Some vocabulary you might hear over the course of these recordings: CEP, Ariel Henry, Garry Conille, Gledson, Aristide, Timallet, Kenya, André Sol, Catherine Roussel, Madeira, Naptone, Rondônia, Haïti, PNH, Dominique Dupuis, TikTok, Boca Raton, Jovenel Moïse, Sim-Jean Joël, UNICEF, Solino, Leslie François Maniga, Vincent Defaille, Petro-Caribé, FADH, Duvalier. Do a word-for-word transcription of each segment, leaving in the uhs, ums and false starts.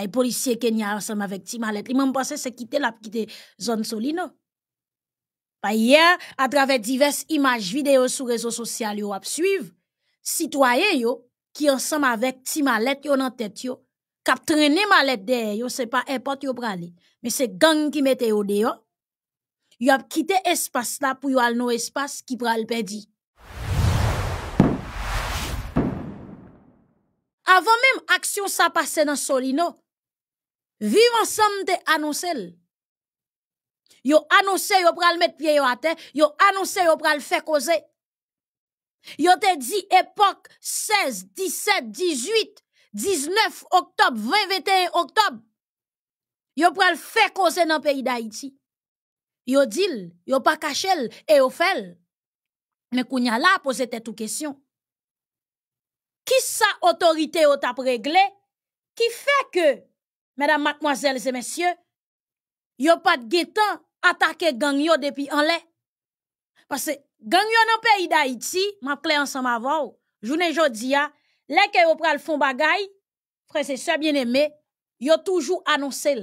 les policiers Kenya ensemble avec Timallet. Ils m'ont pensé c'est quitter la quitter zone Solino. Hier, à travers diverses images vidéo sur réseaux sociaux, yo ap suivre citoyens yo qui ensemble avec Timallet yo nan tête yo, k'ap traîner mallette derrière yo, c'est pas importe yo prale, mais c'est gang qui mette yo dehors. Yo ap quitté espace là pour yo al nou espace qui pral perdi. Avant même action ça passait dans Solino, vivre ensemble te annoncer. Yo annoncé yo pral mettre pied yo à terre, yo annoncé yo pral faire causer. Yo te dit époque seize, dix-sept, dix-huit, dix-neuf octobre, vingt, vingt et un octobre. Yo pral faire causer dans pays d'Haïti. Yo dit, yo pas cachel et yo fel. Mais kounya la poser tête toute question. Qui sa autorité yo t'a réglé qui fait que mesdames, mademoiselles et messieurs, yo pas de guetan attaquer gang yo depuis en lait. Parce que gang yo dans pays d'Haïti, m'a clé ensemble avant, journée jodia, les que yo pral fond bagay, frère c'est ça bien-aimé, yo toujours annoncé.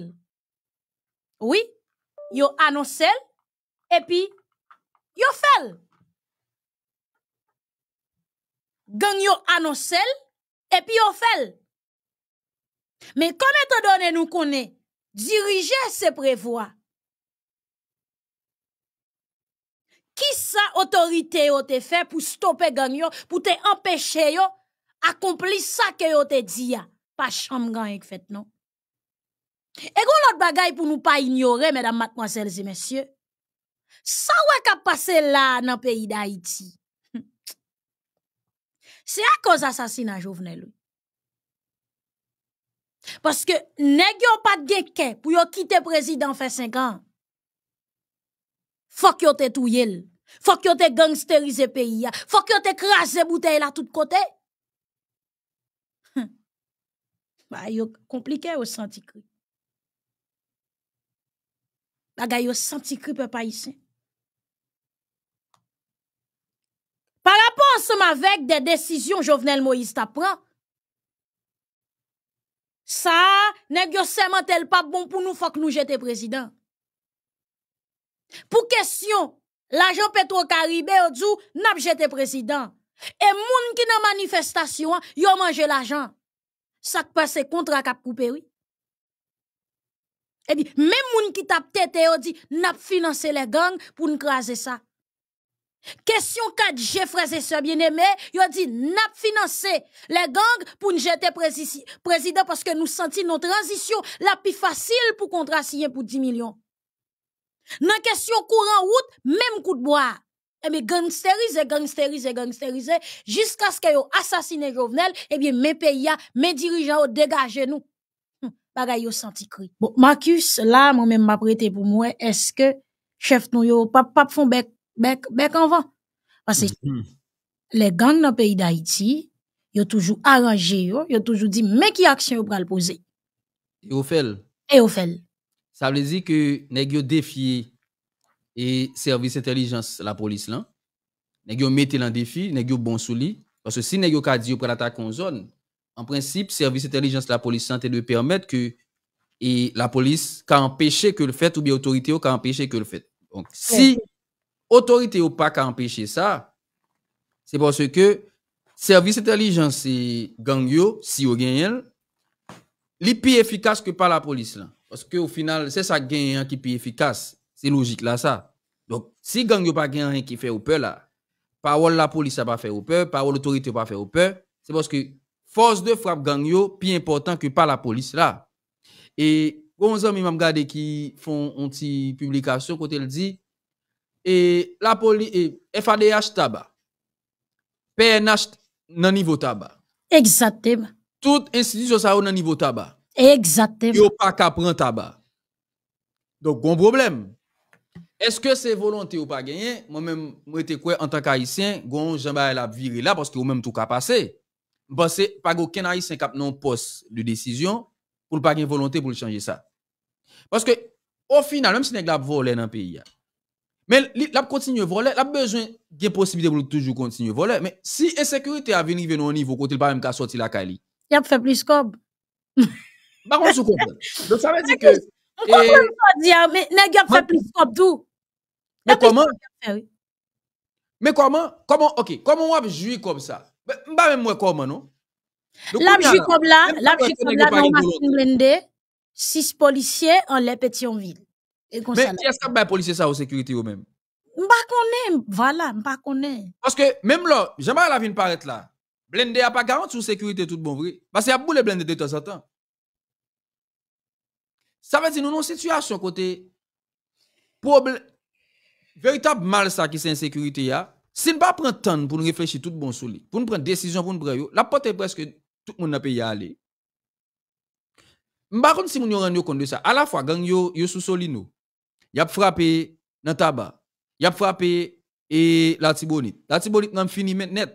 Oui, yo annoncé et puis yo fait. Gang yo annoncé et puis yo fait. Mais comme étant donné nous connaît diriger c'est prévoir. Qui sa autorité yo te fait pour stopper gang yo, pour te empêcher yo accomplir ça que yo te dit ya? Pas chambre gang ek fait non. Et gon l'autre bagay pour nous pas ignorer mesdames, mademoiselles et messieurs. Ça wè ka passe là dans pays d'Haïti. C'est à cause assassinat Jovenel. Parce que nèg yo pas de gué pour yo quitter président fait cinq ans. Faut que yo te touye, faut que yo te gangsteriser pays, faut que yo te craser bouteille là tout côté. Hm. Bah yo compliqué au senti cri. Bagay yo senti cri peuple haïtien. Par rapport ensemble avec des décisions Jovenel Moïse t'a prend. Ça, nèg yo seulement tel pas bon pour nous, faut que nous jete président. Pour question, l'agent Petro-Caribé ou djou, n'a jete président. Et moun ki nan manifestation, yo manje l'agent. Ça qui passe contrat cap coupé, oui. Et puis, même moun ki tap tete yo di, n'a financer les gangs pour nous craser ça. Question quatre G, frères et sœurs bien-aimés, yo dit, n'a financé les gangs pour nous jeter président parce que nous sentons nos transitions la plus facile pour contrasigner pour dix millions. Dans question courant route, même coup de bois. Eh bien, gangsteriser, gangsteriser, gangsteriser, jusqu'à ce que yo assassiné Jovenel, eh bien, mes pays, mes dirigeants, dégagez nous. Hm, bagay yo senti cri. Bon, Marcus, là, moi-même m'a prêté pour moi, est-ce que chef nous yo, pap, pap fon bec Bec, bec en vent. Parce que mm-hmm. les gangs dans le pays d'Haïti, ils ont toujours arrangé, ils ont toujours dit, mais qui action ils ont posé? Et au fait. Et au fait. Ça veut dire que ils ont défié et service intelligence, la police, là. Ils ont mis en défi, ils ont bon sous lui. Parce que si ils ont dit qu'ils ont attaqué en zone, en principe, service intelligence, la police, santé de permettre que et la police qu'a empêché que le fait ou bien autorité qu'a empêché que le fait. Donc, si. Mm-hmm. Autorité ou pas qu'à empêcher ça, c'est parce que service intelligence et gang yo, si vous gagnez, li plus efficace que par la police. Là. Parce que au final, c'est ça gagnant qui est plus efficace. C'est logique là ça. Donc, si gang yo pas gagnant qui fait ou peur là, parole la police n'a pas fait ou peur, parole l'autorité n'a pas fait ou peur, c'est parce que force de frappe gang yo, plus important que par la police là. Et, bon, amis, m'a regardé qui font une petite publication, quand elle dit, et la police, F A D H tabac, P N H nan niveau tabac. Exactement. Tout institution ça au nan niveau tabac. Exactement. Yo pas ka prendre tabac. Donc bon problème. Est-ce que c'est volonté ou pas gagner? Moi même moi te quoi en tant qu'haïtien, gon jamba la virer là parce que ou même tout ka passer. Parce pas aucun haïtien cap non poste de décision pour pas gagner volonté pour changer ça. Parce que au final même si nèg la voler dans pays ya. Mais la continue voler, la besoin de possibilité pour toujours continuer voler. Mais si l'insécurité a venu au niveau, quand il pas même qu'à sortir la Cali. Il a fait plus comme. Par contre, je comprends. Donc, ça veut dire que... On ne peut pas dire, mais les gars font plus comme tout. Mais comment? Mais comment? Comment? Ok. Comment on joue comme ça? Je ne sais pas même comment, non? L'âme joue comme là, l'âme joue comme là, dans Martin Blende, six policiers en les Pétionville. Mais qui est-ce que les policiers ça aux sécurité ou même? Je ne sais pas. Voilà, je ne sais pas. Parce que même là, jamais la vie ne paraît là. Blende n'a pas garantie sur sécurité tout bon vrai. Parce qu'il y a beaucoup de blende de temps en temps. Ça veut dire nous non situation côté problème véritable mal ça qui c'est insécurité là. Si nous pas prendre temps pour nous réfléchir tout bon sur lui, pour nous prendre décision pour nous prendre la porte est presque tout le monde dans pays à aller. M'pa konn si nous rendre compte de ça. À la fois gang yo yo sous Solino. Y a frappé dans tabac. Y a frappé et la Tibonite. La Tibonite n'a fini maintenant.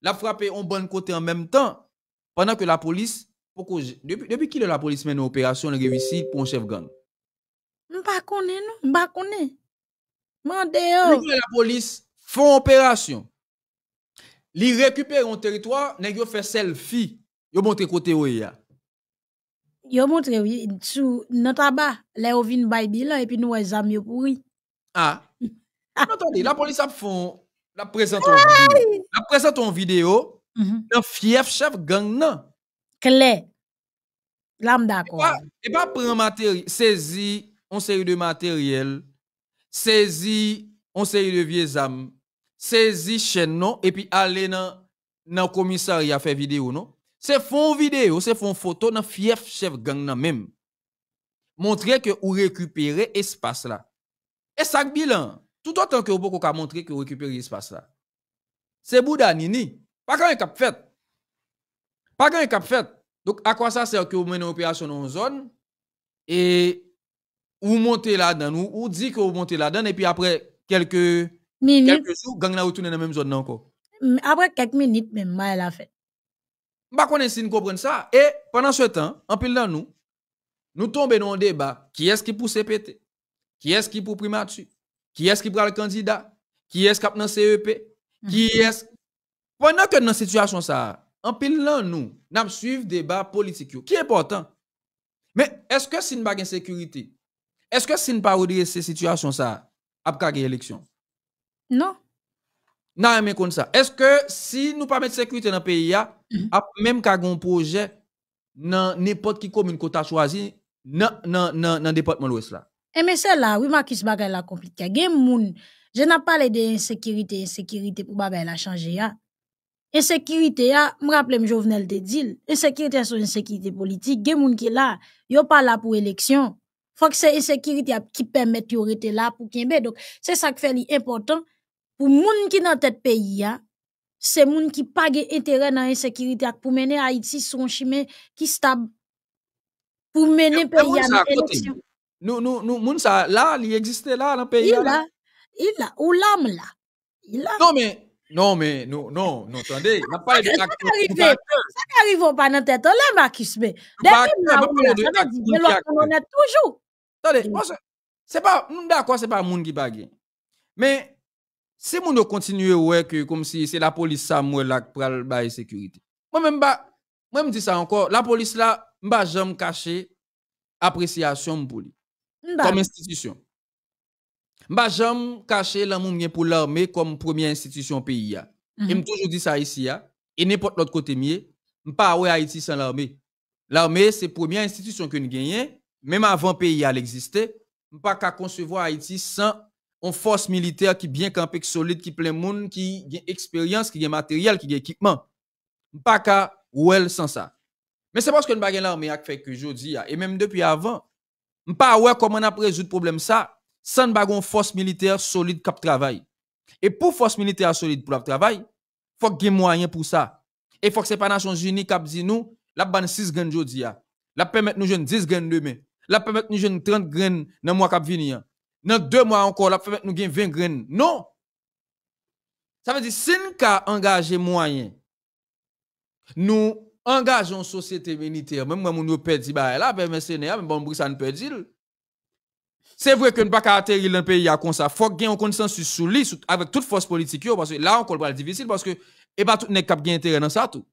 La frappé on bon côté en même temps pendant que la police Depuis, depuis qu'il est la police mène opération, elle réussit pour un chef gang. Je ne sais pas, non. Je ne sais pas. Depuis que la police font opération, ils récupèrent un territoire, ils font selfie. Ils montrent côté où il y a. Ils montrent, oui, sous notre tabac, les ovines Bible, et puis nous, les amis pourris. Ah. Attendez, la police a fait, la présente en vidéo, un fief chef gang, non. Clé. L'âme d'accord. Et pas prendre matériel, saisir une série de matériel, saisir une série de vieilles âmes, saisir chaîne non et puis aller dans dans commissariat faire vidéo non. C'est font vidéo, c'est font photo dans fief chef gang nan même. Montrer que ou récupérer espace là. Et ça bilan, tout autant que ou beaucoup ka montrer que ou récupérer espace là. C'est Bouda Nini, pas quand cap fait. Pas grand cap fait. Donc, à quoi ça sert que vous menez une opération dans une zone et vous montez là-dedans, ou vous dites que vous montez là-dedans et puis après quelques, quelques jours, gang là retourne dans la même zone encore. Après quelques minutes, même mal à fait. Bah, qu'on essaie de comprendre ça. Et pendant ce temps, en pile dans nous, nous tombons dans un débat. Qui est-ce qui pousse péter? Qui est-ce qui pour primature? Qui est-ce qui prend le candidat? Qui est-ce qui a dans le C E P? Qui est-ce? Pendant que dans la situation ça, en pile là, nous, nous suivons débat politique, qui est important. Mais est-ce que si nous n'avons pas de sécurité, est-ce que si nous n'avons pas de ces situations, ça, après l'élection? Non. Non, mais comme ça. Est-ce que si nous n'avons pas de sécurité dans le pays, même quand on a un projet, dans n'importe qui commune qu'on a choisi, dans le département de l'Ouest là? Eh, mais c'est là, oui, Marcus, bagay la compliqué. Je n'ai pas parlé d'insécurité, insécurité pour bagay la changer. Insécurité, je me rappelle, Jovenel te dit, insécurité, c'est une insécurité politique. Il y a des gens qui sont là, ils ne sont pas là pour l'élection. Il faut que c'est insécurité qui permet de rester là pour qu'il y ait. Donc, c'est ça qui fait l'important pour les gens qui sont dans le pays. C'est les gens qui n'ont pas d'intérêt dans l'insécurité pour mener Haïti sur un chemin qui est stable. Pour mener le pays à l'élection. Nous, nous, nous, là, il existe là, dans le pays. Il là, il là, ou l'âme là. Il là. Non, mais. Non, mais, non, non, non, attendez. Ça n'arrive pas dans la tête, là, Marcus, mais... toujours. Attendez, c'est pas... D'accord, c'est pas le monde qui bague. Mais, si le monde continue, ouais, que comme si c'est la police, ça, moi, là, pour la sécurité. Moi-même, moi, je dis ça encore, la police, là, je ne vais jamais cacher l'appréciation pour lui. Comme institution. Bah j'aime cacher l'amour pour l'armée comme première institution pays. Mm -hmm. Et me toujours dit ça ici ya. Et n'importe l'autre côté mieux, pas ouais Haïti sans l'armée. L'armée c'est première institution que nous gagnons, même avant pays à l'exister, pas qu'à concevoir Haïti sans une force militaire qui bien campée, solide, qui plein monde, qui gagne expérience, qui gagne matériel, qui gagne équipement. Pas qu'à ouais sans ça. Mais c'est parce que nous pas gagnons l'armée qui fait que jodi ya et même depuis avant, pas ouais comment on a résoudre problème ça. Sans bagon force militaire solide cap travail. Et pour force militaire solide pour le travail, faut qu'il y ait moyen pour ça. Et faut que c'est pas Nations Unies qui dit nous, la ban six graines aujourd'hui, la permettre nous jeunes dix graines demain, la permettre nous jeunes trente graines dans mois qui viennent. Dans deux mois encore, la permettre nous gagne vingt graines. Non. Ça veut dire si nous engager moyen, nous engageons société militaire, même moi nous perdit bah là, ben mercenaires, mais bon ça ne perdit. C'est vrai que nous ne pouvons pas atterrir le pays comme ça. Il faut qu'il y ait un consensus sur lui, avec toute force politique, parce que là, on va le difficile, parce que, et pas tout n'est pas bien intérêt dans ça, tout.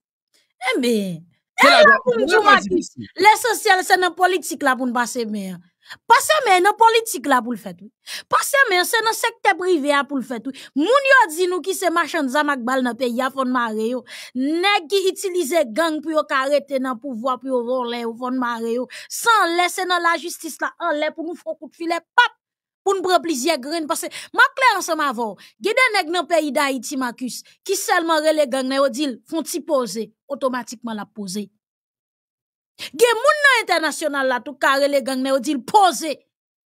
Eh bien, L'essentiel, c'est dans la politique là pour nous passer meilleur. Passer meilleur dans la politique là pour le faire tout. Passer meilleur, c'est dans le secteur privé pour le faire tout. Moun yo dit nous qui se machan zamak bal dans le pays, fon mare yo. Nèg qui utilise gang pour yo arrêter dans le pouvoir, pour yo voler, fon mare yo. Sans laisser dans la justice là, en l'air pour nous faire coup de filet, pap. Pour nous prendre plusieurs graines, parce que, ma claire ensemble avant, il y a des gens dans le pays d'Haïti, Marcus, qui seulement relèvent les gangs, ils font ti poser, automatiquement la poser. Il y a des gens international là, tout carré les gangs, ils disent poser,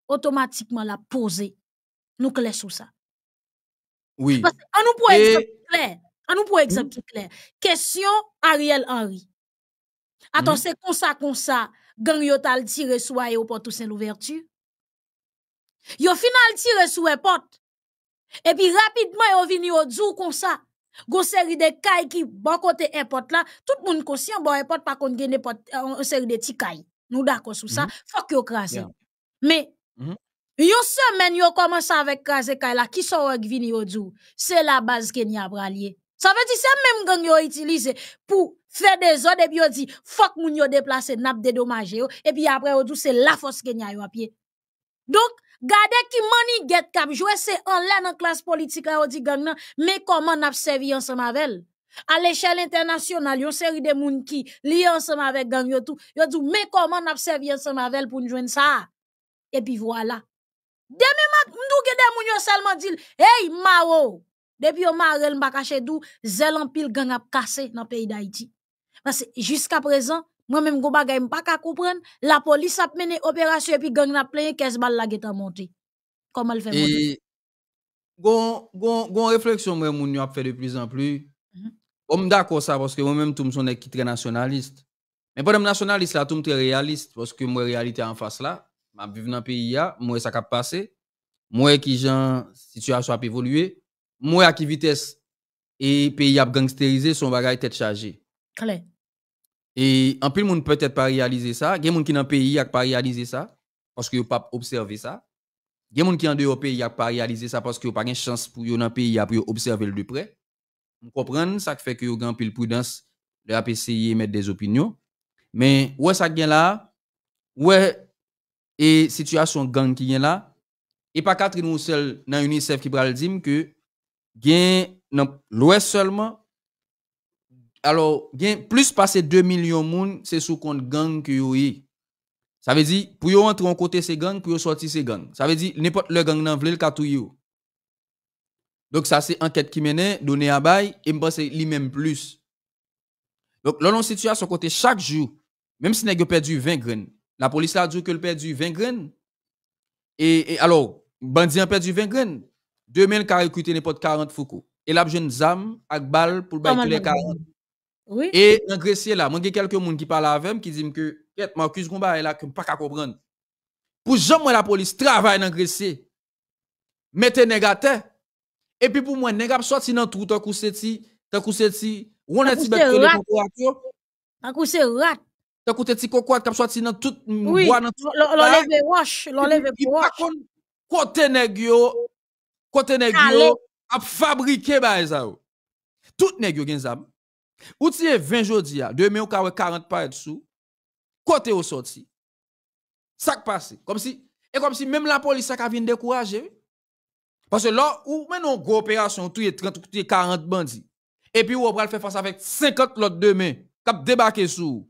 automatiquement la poser. Nous clés sur ça. Oui. Parce que, on nous pour Et... exemple clair, on nous pour exemple clair. Question Ariel Henry. Attends, mm-hmm. c'est comme ça, comme ça, gang yotal tiré sur l'aéroport Toussaint l'ouverture. Yo final tire sous les portes. Et puis rapidement, yo vini au djou comme ça. Gon série de kay qui bon côté airport là, tout moun conscient bon airport pas kon gen une série de ti kay. Nous d'accord sur ça, faut que yo krasé. Mais mm-hmm. yon semaine yo commence avec krasé kay là qui sont vini au djou. C'est la base Kenya bralier. Ça veut dire c'est même gang yo utilisé pour faire des ordres et puis yo dit faut que moun yo déplacer, n'a dédommager yo et puis après au djou c'est la force Kenya yo a pied. Donc gardez qui mani get cap jouer c'est en l'air dans classe politique là dit gang nan mais comment n'a servi ensemble avec à l'échelle internationale une série de moun qui lié ensemble avec gang yo tout yo dit mais comment n'a servi ensemble avec pour nous joindre ça et puis voilà demain mat m'dou gade de moun yo seulement dit hey maro depuis on marel m'pa cacher dou zèl en pile gang a cassé dans pays d'Haïti parce que jusqu'à présent moi-même, je ne peux pas comprendre. La police a mené opération et puis gang a plein quinze balles la guette monté. Comment elle fait monter? Gon gon réflexion moi moun a fait de plus en plus. On me d'accord ça parce que moi-même tout me son est très nationaliste. Mais pas nationaliste là tout me très réaliste parce que moi réalité en face là, m'a vivre dans pays là, moi ça cap passer. Moi qui gens situation a évoluer, moi à qui vitesse et pays a gangstérisé son bagage tête chargée. Claire. Et en plus, le monde peut-être pas réaliser ça. Il y a des gens qui sont dans le pays qui n'ont pas réalisé ça parce qu'ils n'ont pas observé ça. Il y a des gens qui sont en dehors du pays qui n'ont pas réalisé ça parce qu'ils n'ont pas de chance pour dans le pays pour observer le de près. Vous comprenez ça qui fait que vous avez plus de prudence de la P C I mettre des opinions. Mais où est ça qui est là? Où est la situation gang qui est là? Et pas Catherine Roussel dans UNICEF qui va dire que l'Ouest seulement. Alors, plus passé deux millions de moun, c'est sous compte gang que yo y. Ça veut dire, pour yo entrer en côté ces gangs, pour yo sortir ces gangs. Ça veut dire, n'importe le gang nan vle le katou yo. Donc, ça, c'est enquête qui mène, donné à bail, et m'pense li même plus. Donc, l'on situation côté chaque jour, même si nèg yo perdu vingt graines, la police la dit que le perdu vingt graines. Et, et alors, bandit a perdu vingt graines. Demain, le ka recruté n'importe quarante Foucault. Et la jeune zam, ak bal pour bail tous les quarante. Oui. Et en Grèce là, il y a quelques monde qui parle avec moi qui disent que Marcus Gomba est là que pas qu'à comprendre. Pour jamais la police travaille en Grèce, mettez négateur. Et puis pour moi nèg sorti dans tout tant cousseti, tant cousseti, on a ti bête de cocoatio. Tant cousse rat. Tant cousseti cocoat qui sorti dans tout bois dans tout. L'enlever roche, l'enlever roche. Côté nèg yo, côté nèg yo a fabriquer baï ça. Tout nèg yo gen zam. Ou tiye vingt jodi a, demain ou kawe quarante par dessous, côté ou sorti. Ça passe. Comme si, et comme si même la police a vient décourager. Parce que là, ou menon une grosse opération, tout est trente, tout est quarante bandits. Et puis ou pral faire face avec cinquante l'autre demain, kap débarquer sous.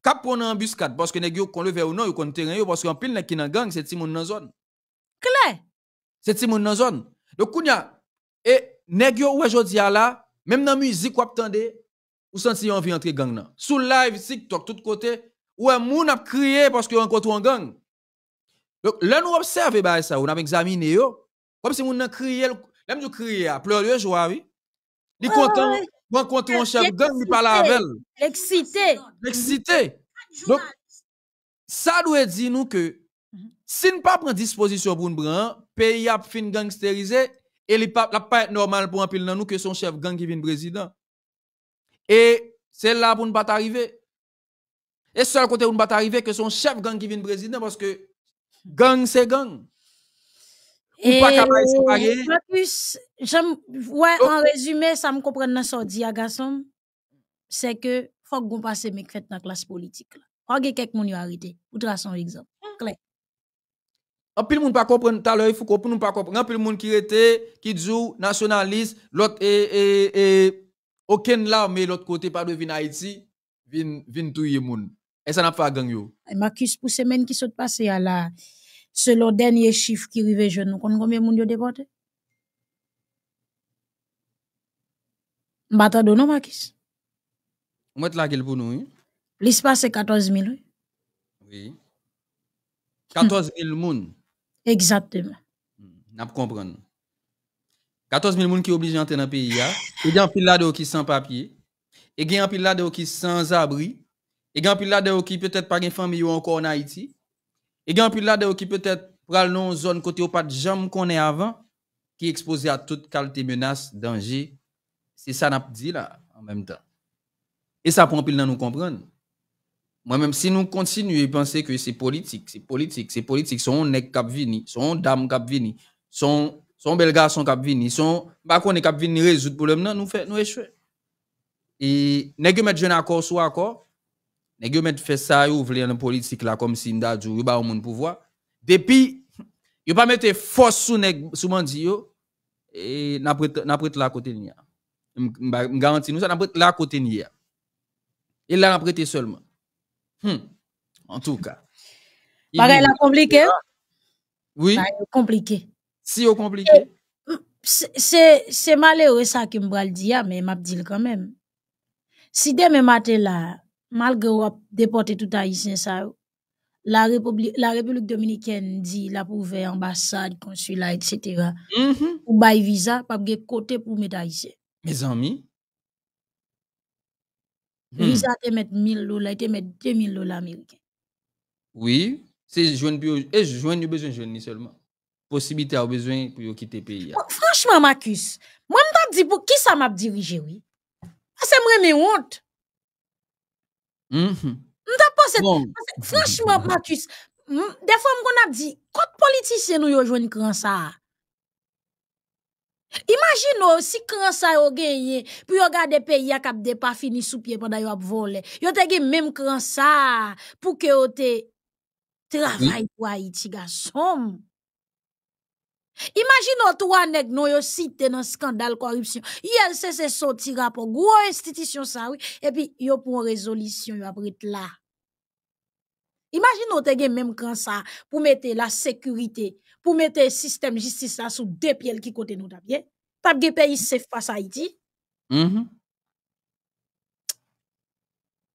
Kap prendre en embuscade, parce que nèg yo kon leve ou non, yo kon terrain yo, parce qu'en pile nèg ki nan gang, c'est ti moun nan zone. Claire. C'est ti moun nan zone. Donc kounya, et nèg yo ou jodi a la, même dans musique ou ap tande, ou senti envie d'entrer gang nan. Sous live, TikTok, tout côté, ou un moun a crié parce que yon rencontre en gang. Donc, là nous observe ba ça, on a examiné yo, comme si moun nan crié, l'aime du crié, pleure joie, oui. Li content, rencontre un chef gang, li parle avec elle. Excité. Excité. Donc, ça doit dire nous que, si nous pas prend disposition pour nous prendre, pays a fin gangstérisé, et li pa, la pas être normal pour un pile nan nous que son chef gang qui vient président. Et c'est là pour ne pas arriver. Et seul côté pour ne pas arriver que son chef gang qui vient président parce que gang c'est gang. Et pas capable séparer. Plus, j'aime ouais en résumé ça me comprend dans sorti à garçon, c'est que faut qu'on passe mec fait dans classe politique là. Faut que quelqu'un nous arrêté pour tracer un exemple. Claire. En pile monde pas comprendre tout à l'heure, il faut qu'on nous pas comprendre. En pile monde qui était qui dit nationaliste, l'autre et et et aucun là mais l'autre côté pas de venir Haïti, vinn vinn touyer monde. Et ça n'a pas gang yo. Marcus pour semaine qui saute passer à la selon dernier chiffre qui arrivait jeune, nous connaissons combien monde yo déporté. M'attendons non Marcus. Moi te la gueule pour nous. L'espace c'est quatorze mille. Oui. quatorze mille moun. Exactement. N'a pas comprendre. quatorze mille moun qui obligé entrer dans pays là, il y a un pile là qui sans papier, il y a un pile là qui sans abri, il y a un pile là qui peut-être pas une famille ou encore en Haïti. Il y a un pile là qui peut-être pral non zone côté ou pas de jam qu'on est avant qui exposé à toute qualité menace, danger. C'est ça n'a pas dit là en même temps. Et ça prend pile dans nous comprendre. Moi-même, si nous continuons à penser que c'est politique, c'est politique, c'est politique, son nèg kap vini, son dame kap vini, son son bel garçon kap vini, son ba konn kap vini résoudre problème nan, nous fait nous échouer. Et nèg met jeune accord sou accord, nèg met fait ça ou vle en politique là comme si m'da djou ba moun pouvoir. Depuis yo pas mettre force sou nèg sou mandi yo et n'a prête n'a prête la côté ni. Me garantit nous ça n'a prête la côté ni. Il l'a prêté seulement. Hmm. En tout cas. Pareil, la compliqué. Oui. Compliqué. Si au compliqué. C'est malheureux ça que m'bral dire, mais m'a dit quand même. Si demain matin là, malgré déporter tout haïtien ça, la République la République dominicaine dit la pouvoir ambassade, consulat et cetera. Mm-hmm. Ou bail visa pas de côté pour mettre haïtien. Mes amis, visa te mettre mille dollars, te mettre deux mille dollars américains. Oui, c'est joindre et joindre besoin jeune ni seulement. Possibilité au besoin pour quitter pays. Franchement Marcus, moi m'ta dit pour qui ça m'a dirigé oui. C'est moi mes honte. Mhm. M'ta pensé franchement Marcus, des fois m'on a dit quand politicien nous yo joindre cran ça. Imagine si quand ça yo gagné puis yo garder pays a cap de pas fini sous pied pendant yo a voler. Yo te gagné même quand ça pour que yo te travail pour Haïti garçon. Imagine trois nèg non yo cité dans scandale corruption. I L C C sorti rapport gros institution ça oui et puis yo pour résolution yo après là. Imagine on te gagné même quand ça pour mettre la sécurité pour mettre le système justice là sous deux pieds qui côté nous d'abien. Pas de pays safe face à Haïti. Mm-hmm.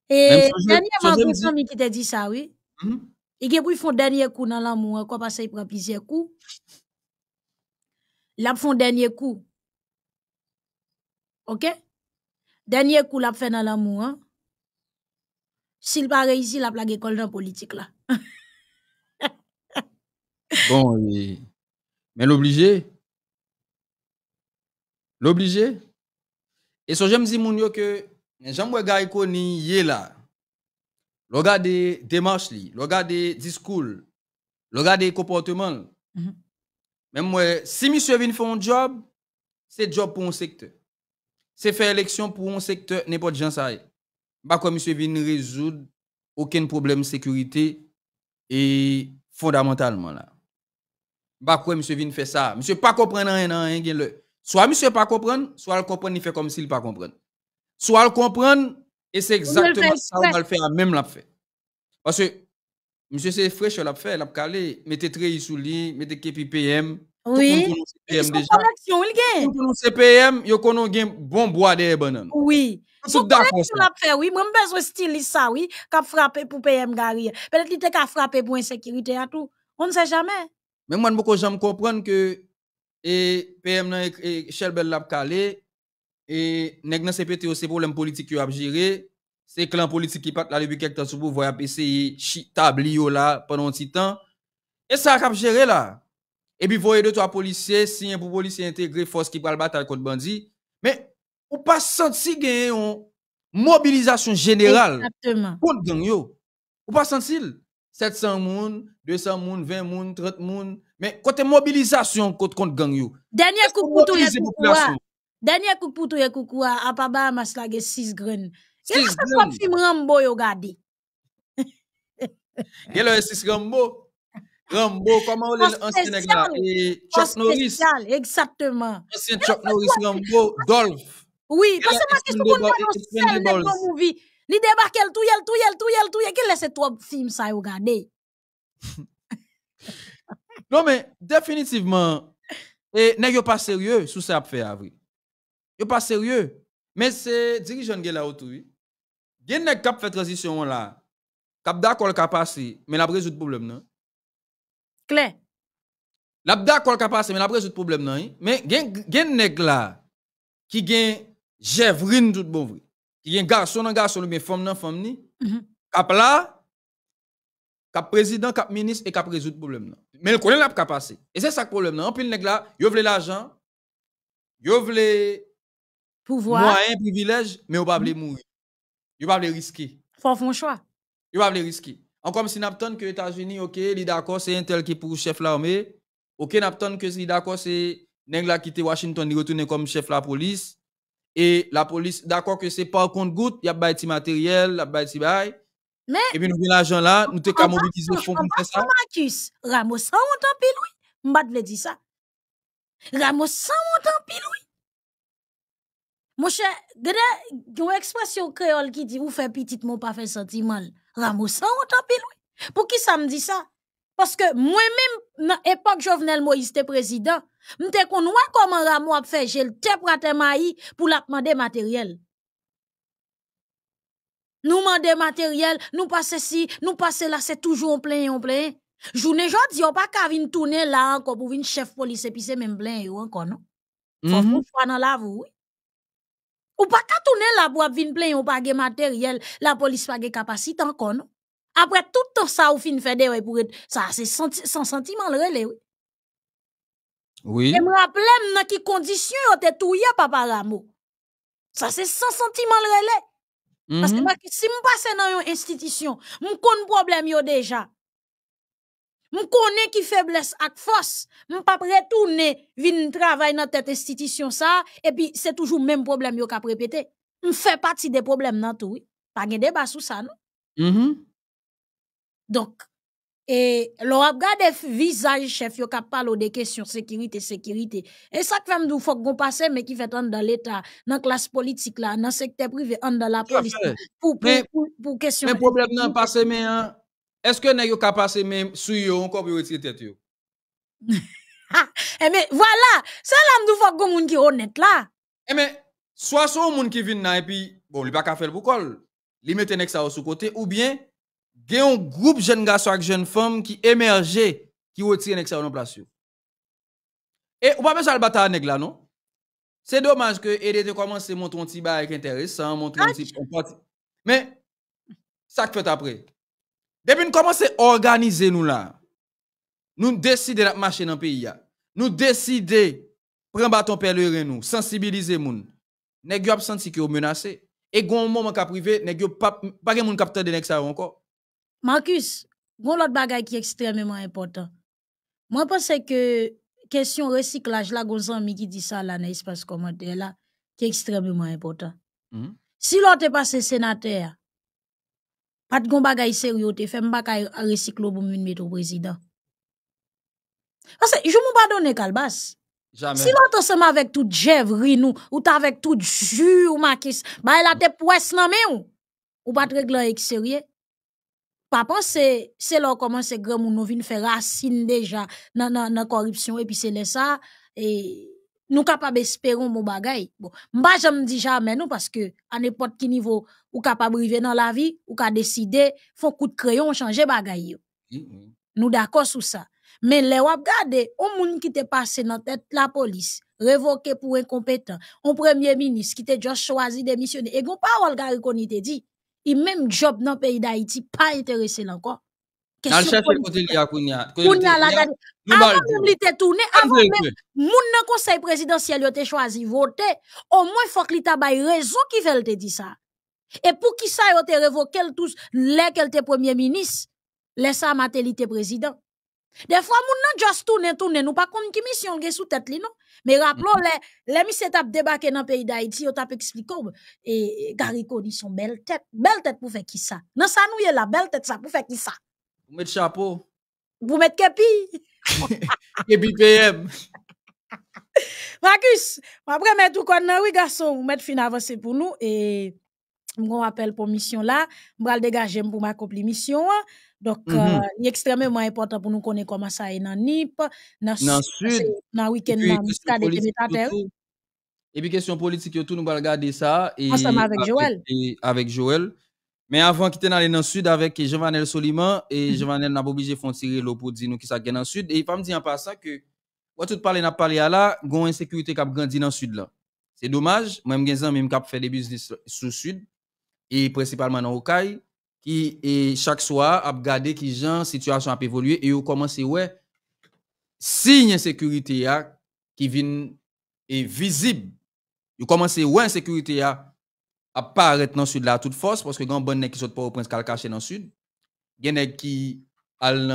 Et dernièrement, mon ami qui t'a dit ça, oui. Mm-hmm. Il a fait un dernier coup dans l'amour, quoi parce qu'il prend plusieurs coups. Il a fait un dernier coup. OK? Dernier coup, il a fait dans l'amour. Hein? S'il pas réussi, il a plagué l'école dans la politique là. Bon, mais l'obligé. L'obligé. Et so j'aime dire moun yo que j'aime Garry Conille yé là. Regardez démarche li, regardez discours, regardez comportement. Mm-hmm. Même moi si monsieur vient faire un job, c'est job pour un secteur. C'est faire élection pour un secteur n'importe gens ça. Pas comme monsieur vient résoudre aucun problème sécurité et fondamentalement là. Bah quoi monsieur vient faire ça monsieur pas comprendre rien rien gain le soit monsieur pas comprendre soit le comprendre il fait comme s'il pas comprendre soit le comprendre et c'est exactement ça on va le faire même l'a fait parce que monsieur c'est fraîche l'a fait l'a calé mettez treille sous lui mettez kepi P M oui P M déjà tout C P M yo konon gain bon bois derrière banane oui tout d'accord l'a fait oui moi besoin style ça oui qu'a frapper pour P M Garry peut-être il était qu'a frapper pour insécurité à tout on ne sait jamais. Mais moi, je me comprends que et P M et Chelbel l'a calé et nèg nan C P T c'est problème politique qui a géré, c'est clan politique qui part là depuis quelques temps sous pouvoir a essayer tabli là pendant un petit temps et ça a géré là. Et puis voyez deux trois policiers, si un pour policier intégré force qui va le bataille contre bandit, mais on pas senti gagner une mobilisation générale contre gang yo. On pas senti sept cents moun, deux cents moun, vingt moun, trente moun. Mais côté mobilisation contre contre gang yo. Dernier coup pour tout yé koukoua. Dernier coup pour tout yé koukoua, à Pabama, slague six graines. C'est ça que film Rambo yo gade. Quel est ce Rambo? Rambo comment on l'ancien nèg là et Chuck Norris. Exactement. Ancien Chuck Norris Rambo Dolph. Oui, parce que ma question pour nous c'est movie. Li débarque elle tout elle tout elle tout elle tout qu'elle laisse trois films ça yo gade. Non mais définitivement et nèg yo pas sérieux sous ça fait avril. Yo pas sérieux. Mais c'est dirigeant qui là autour. Il y a un cap fait transition là. Cap d'accord qui a passé, mais la résout problème non. Claire. La d'accord qui a passé, mais la résout problème non. Mais il y a un nèg là qui gagne Jevrine tout bon vrai. Qui gagne garçon dans garçon, mais femme dans femme ni. Cap là cap président, cap ministre et cap résout problème non. Mais le connaît l'a qui a passé. Et c'est ça le problème non. En pile nèg là, yo vle l'argent. Yo vle pouvoir. Moi, un privilège, mais on ne peut pas mourir. On ne peut pas risquer. Il faut faire un choix. On ne peut pas risquer. Encore si Naptone que les États-Unis, ok, li d'accord, c'est un tel qui est pour chef de l'armée. Ok, Naptone que li d'accord, c'est Nengla qui était Washington, il retourne comme chef de la police. Et la police, d'accord que c'est par contre goutte, il y a des petits matériels, il y a des petits bails. Mais. Et puis nous avons l'argent là, nous avons mobilisé le fonds pour faire ça. Marcus, Ramos, sans montant Piloui. Je vais te dire ça. Ramos, sans montant Piloui. Mon cher, il y a une expression créole qui dit, vous faites petit, mon pas fait sentiment. Ramos, sans autant Piloui. Pour qui ça me dit ça? Parce que moi-même, dans l'époque Jovenel Moïse était président, je me disais comment Ramos a fait, j'ai le te prate maï pour la demander matériel. Nous demandons matériel, nous passons ci, nous passons là, c'est toujours en plein, en plein. Journée jodi, on pas qu'à venir tourner là encore pour venir chef police et puis c'est même plein, encore, non? Faut qu'on soit dans la voie. Ou pas qu'à tourner la boîte vin plein, ou pas de matériel, la police pas de capacité encore, non? Après tout temps ça, ou fin fait de, ouais, pour être, ça, c'est sans sentiment le relais, oui. Oui. Et me rappelle, dans qui condition, on te touye, papa Ramo. Ça, c'est sans sentiment le relais. Mm -hmm. Parce que moi, si me passe dans une institution, me connais problème yo déjà. Je connais qui faiblesse avec force. Je ne peux pas retourner, venir travailler dans cette institution. Et puis, c'est toujours le même problème que je répète. Je fais partie des problèmes dans tout. Pas de débat sur ça, non? Mm-hmm. Donc, et l'on regarde visage chef qui parle des questions sécurité, sécurité. Et ça que nous faut qu'on passe, mais qui fait dans l'État, dans la classe politique, là, dans le secteur privé, dans la police. Pour, pour, mais, pour, pour question. Mais problème nan passé, mais. Hein? Est-ce que nous avons passé même sur eux encore pour retirer tête yo? Eh mais voilà, c'est là nous faut que monde qui honnête là. Eh mais soit son monde qui vient là et puis bon, il pas qu'à faire pour col, il mettait nek ça sous côté ou bien il y a un groupe jeune garçon avec jeune femme qui émergeait qui retire nek ça en place yo. Et ou pas même ça le bataille nek là non? C'est dommage que aider te commencer montrer un petit bail intéressant, montrer un petit mais ça que fait après. Depuis nous commençons à organiser nous là, nous décidons de marcher dans le pays. Nous décidons de prendre bâton pèlerin nous, sensibiliser les gens. Nous avons senti qu'ils sont menacés. Et nous avons un moment privé, nous n'avons pas de monde capteur de ça encore. Marcus, il y a l'autre bagage qui est extrêmement important. Moi, je pense que question recyclage, là, les amis qui dit ça là, dans l'espace commentaire là, qui est extrêmement important. Mm-hmm. Si l'autre est passé sénateur, pas de gon bagay sérieux, te fèm pa ka recyclo pou moun mettre au président. Parce que je m'en pardonne Kalbas. Jamais. Si l'autre ensemble avec toute jèvri nou, ou ta avec toute jus ou Marcus, ba la te poisse nan men ou. Ou pas règle extérieur. Pas penser c'est là commence grand moun nou vinn fè racine déjà nan nan nan corruption et puis c'est là ça et nous capable espérer bon bagay. Bon, m'pa jamais dit jamais non parce que à n'importe quel niveau ou capable arriver dans la vie ou capable décider faut coup de crayon changer bagay. Mm-hmm. Nous d'accord sur ça. Mais les wap gade on moun qui te passé dans tête la police, révoqué pour incompétent, on premier ministre qui te juste choisi démissionner et gon parole Garry Conille te dit, il même job dans pays d'Haïti pas intéressé encore. Nan chef côté li a Kounia. Kounia la gade. Avant même li te tourné avant même moun nan conseil présidentiel yo te choisi voter, au moins faut que li ta bay raison qui veut te dit ça. Et pour qui ça yo te révoqué tous les qu'elle était premier ministre, laisse ça Martelly président. Des fois, nous juste tourner, tourner, nous pas compte qui mission est sous tête, non? Mais rappelons, les les missions tap débarqué dans le pays d'Haïti, on tap expliqué, et Garry Conille son belle tête, belle tête pour faire qui ça? Non, ça nous est la belle tête, ça pour faire qui ça? Vous mettez chapeau. Vous mettez képi. Képi P M. Marcus, après mettre tout qu'on a, oui, garçon, vous mettez fin avancé pour nous, et on rappelle pour mission là, on va le dégager pour m'accomplir mission. Donc, mm -hmm. euh, il est extrêmement important pour nous connaître comment ça est dans N I P, dans le Sud, dans le week-end, dans le stade des métateurs. Et puis, question politique, tout nous va regarder ça. Et ensemble avec, avec Joël. Et avec Joël. Mais avant, quitter d'aller dans le Sud avec Jovenel Soliman, et Jovenel n'a pas obligé de faire tirer l'eau pour dire nous qui ça gagne dans le Sud. Et il va me dire en passant que, quand tout parle n'a pas parlé à la, il y a une insécurité qui a grandi dans le Sud là. C'est dommage. Moi, je suis même qui a fait des business sous le Sud, et principalement dans Okaï. Qui et chaque soir a regardé qui gens situation a évolué et on commence ouais signe insécurité a qui vient est visible on commence ouais insécurité a apparaître dans sud là toute force parce que grand bonne qui saute pas au prince cal caché dans sud gen nèg qui al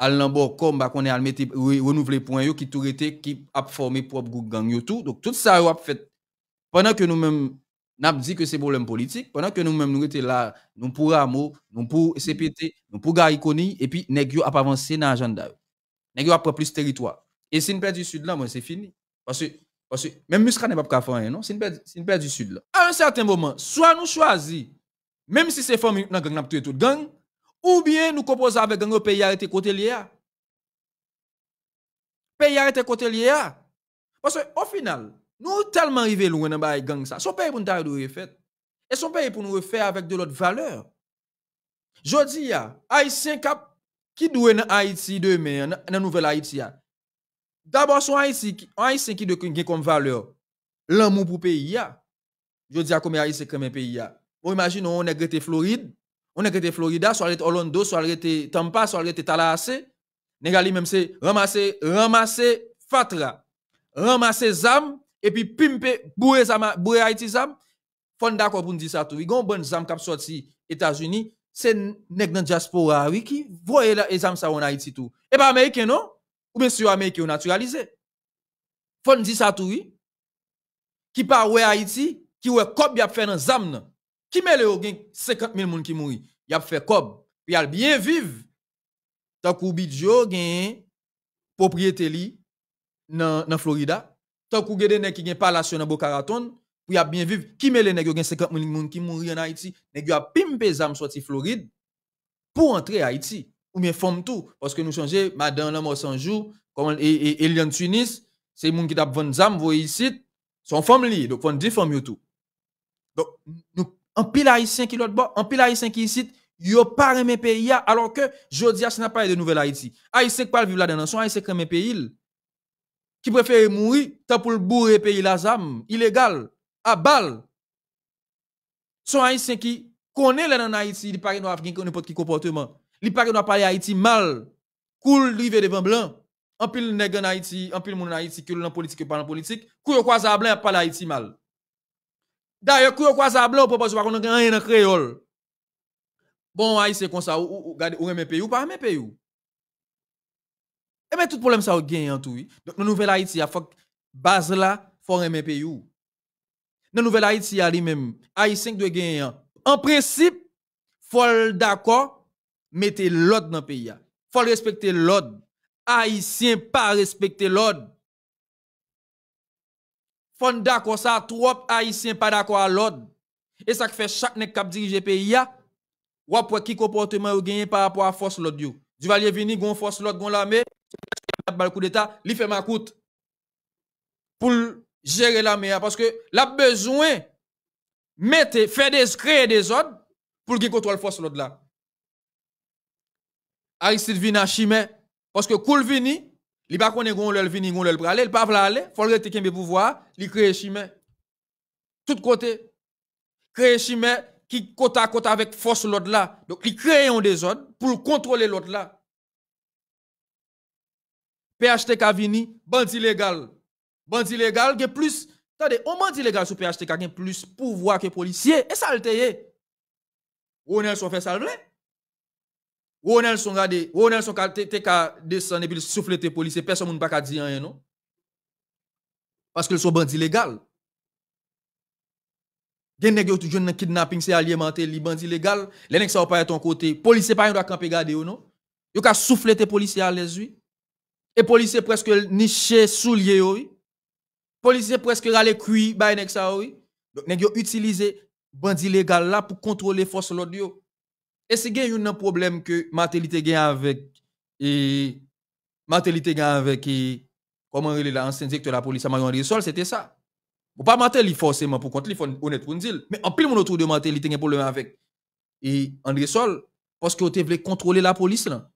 al l'ambo comme ba connait al mettre renouveler point yo qui tout rete qui a formé propre groupe gang yo tout donc tout ça yo a fait pendant que nous même n'a dit que c'est problème politique pendant que nous même nous étions là nous pour Amo nous pour C P T nous pour Garry Conille et puis nèg yo a pas avancé dans agenda nèg yo a pris plus territoire et si une perte du sud là moi c'est fini parce que parce que même Muscat n'est pas capable faire rien non si une perte si une perte du sud là à un certain moment soit nous choisissons même si c'est famille dans gang n'a tué tout gang ou bien nous composer avec gang au pays arrêté côté lié pays arrêté côté lié parce que au final nous tellement arrivé loin dans bail gang ça. Son pays pour nous refaire. Et son pays pour nous refaire avec de l'autre valeur. Jodi a haïtien cap qui doit dans Haïti demain dans nouvelle Haïti. D'abord son haïtien haïtien qui doit comme valeur l'amour pour pays a. Jodi a combien haïtien comme un pays a. Bon imagine on est grete Floride, on est grete Florida, soit grete Orlando, soit grete Tampa, soit grete Tallahassee. Négali même c'est ramasser ramasser fatra. Ramasser zam et puis pimper boué zam boué Haïti zam fond d'accord pour nous dire ça tout il y a une bonne zam qui sorti États-Unis c'est nèg dans diaspora oui qui voyez là zam ça en Haïti tout et pas américain non ou bien sûr américain naturalisé fond dire ça tout oui qui pas ouais Haïti qui ouais cob y a fait dans zam nan qui mêlé au gain cinquante mille moun qui mouri y a fait cob puis a bien vivre tant kou bidjo gain propriété li dans dans Florida. Tant qu'on a des gens qui ont pas la sur Boca Raton, pour y bien vivre, qui met les gens qui ont cinquante mille personnes qui mourent en Haïti, les gens qui ont pimpé zam sorti Floride pour entrer à Haïti. Ou bien femme tout, parce que nous changer madame la mort sans jour, comme et Eliane Tunis, c'est les gens qui ont vendu zam, vous ici, sont femmes li, donc on dit femmes tout. Donc, nous, en pile haïtien qui l'autre bord, en pile haïtien qui ici, yo pas remet pays, alors que jodi a ce n'a pas de nouvelle Haïti. Haïtien qui parle vivre là-dedans, son haïtien qui remet pays. Qui préfère mourir, tant pour le bourrer pays la zam, illégal, à balle. Son haïtien qui connaît les en Haïti, il paraît qu'il n'y a n'importe quel comportement. Il paraît qu'il parle Haïti mal, cool, rivé devant blanc. En pile nèg en Haïti, en pile moun en Haïti, que l'on politique, que pas en politique, kou croise à blanc, parle Haïti mal. D'ailleurs, kou croise à blanc, on propose qu'on n'a rien en créole. Bon, haïtien comme ça, ou remet pays, ou pas remet pays. Et bien, tout problème, ça a gagné en tout. Donc, dans Nouvelle Haïti, il faut base là, il faut remettre pays. Dans Nouvelle Haïti, il y a lui-même, Haïtien doit gagner. En principe, il faut d'accord, mettre l'ordre dans le pays. Il faut respecter l'ordre. Haïtien pas respecter l'ordre. Il faut d'accord, ça, trop Haïtien pas d'accord à l'ordre. Et ça fait chaque nèg qui dirige le pays, ou après qui comportement il gagne par rapport à la force l'ordre. Duvalier vini, gon force l'ordre, gon l'armée. Le coup d'état, il fait ma coûte pour gérer la mer parce que la besoin mettre faire des créer des ordres pour qu'il contrôle force l'autre là. Aristide vient à Chimay parce que cool vini, il pas connait gon l'el vini gon l'el praler, il pas vla aller, faut le rete kembe pouvoir, il créer Chimay. Tout côté créer Chimay qui côte à côte avec force l'autre là. Donc il crée un désordre pour contrôler l'autre là. P H T K vini, bandit légal. Bandit légal, qui plus. Attendez, on bandit légal sur P H T K, qui plus pouvoir que policier. Et ça le teye. Ronaldson fait ça le Ronaldson regardez, Ronaldson était qu'à descendre et puis souffler tes policiers, personne ne peut pas dire rien non. Parce qu'ils sont bandits légaux. Gen nèg yo toujours dans kidnapping, c'est allié Martelly, bandit légal, les nèg ça pas ton côté, policier pas doit camper garder ou non. Yo ka souffler tes policiers à l'aise lui. Et policier presque niché soulier oui. Policier presque rale cuit bay nèg ça oui. Donc nèg yo utiliser bandit légal là pour contrôler force l'ordre. Et si gen yon nan problème que Martelly gen avec et Martelly gen avec et, comment il est l'ancien directeur de la police André Sol, c'était ça. Ou pas Martelly forcément pour contre lui, faut honnête pour dire. Mais en pile mon autour de Martelly il y a un problème avec et André Sol parce que tu voulais contrôler la police là.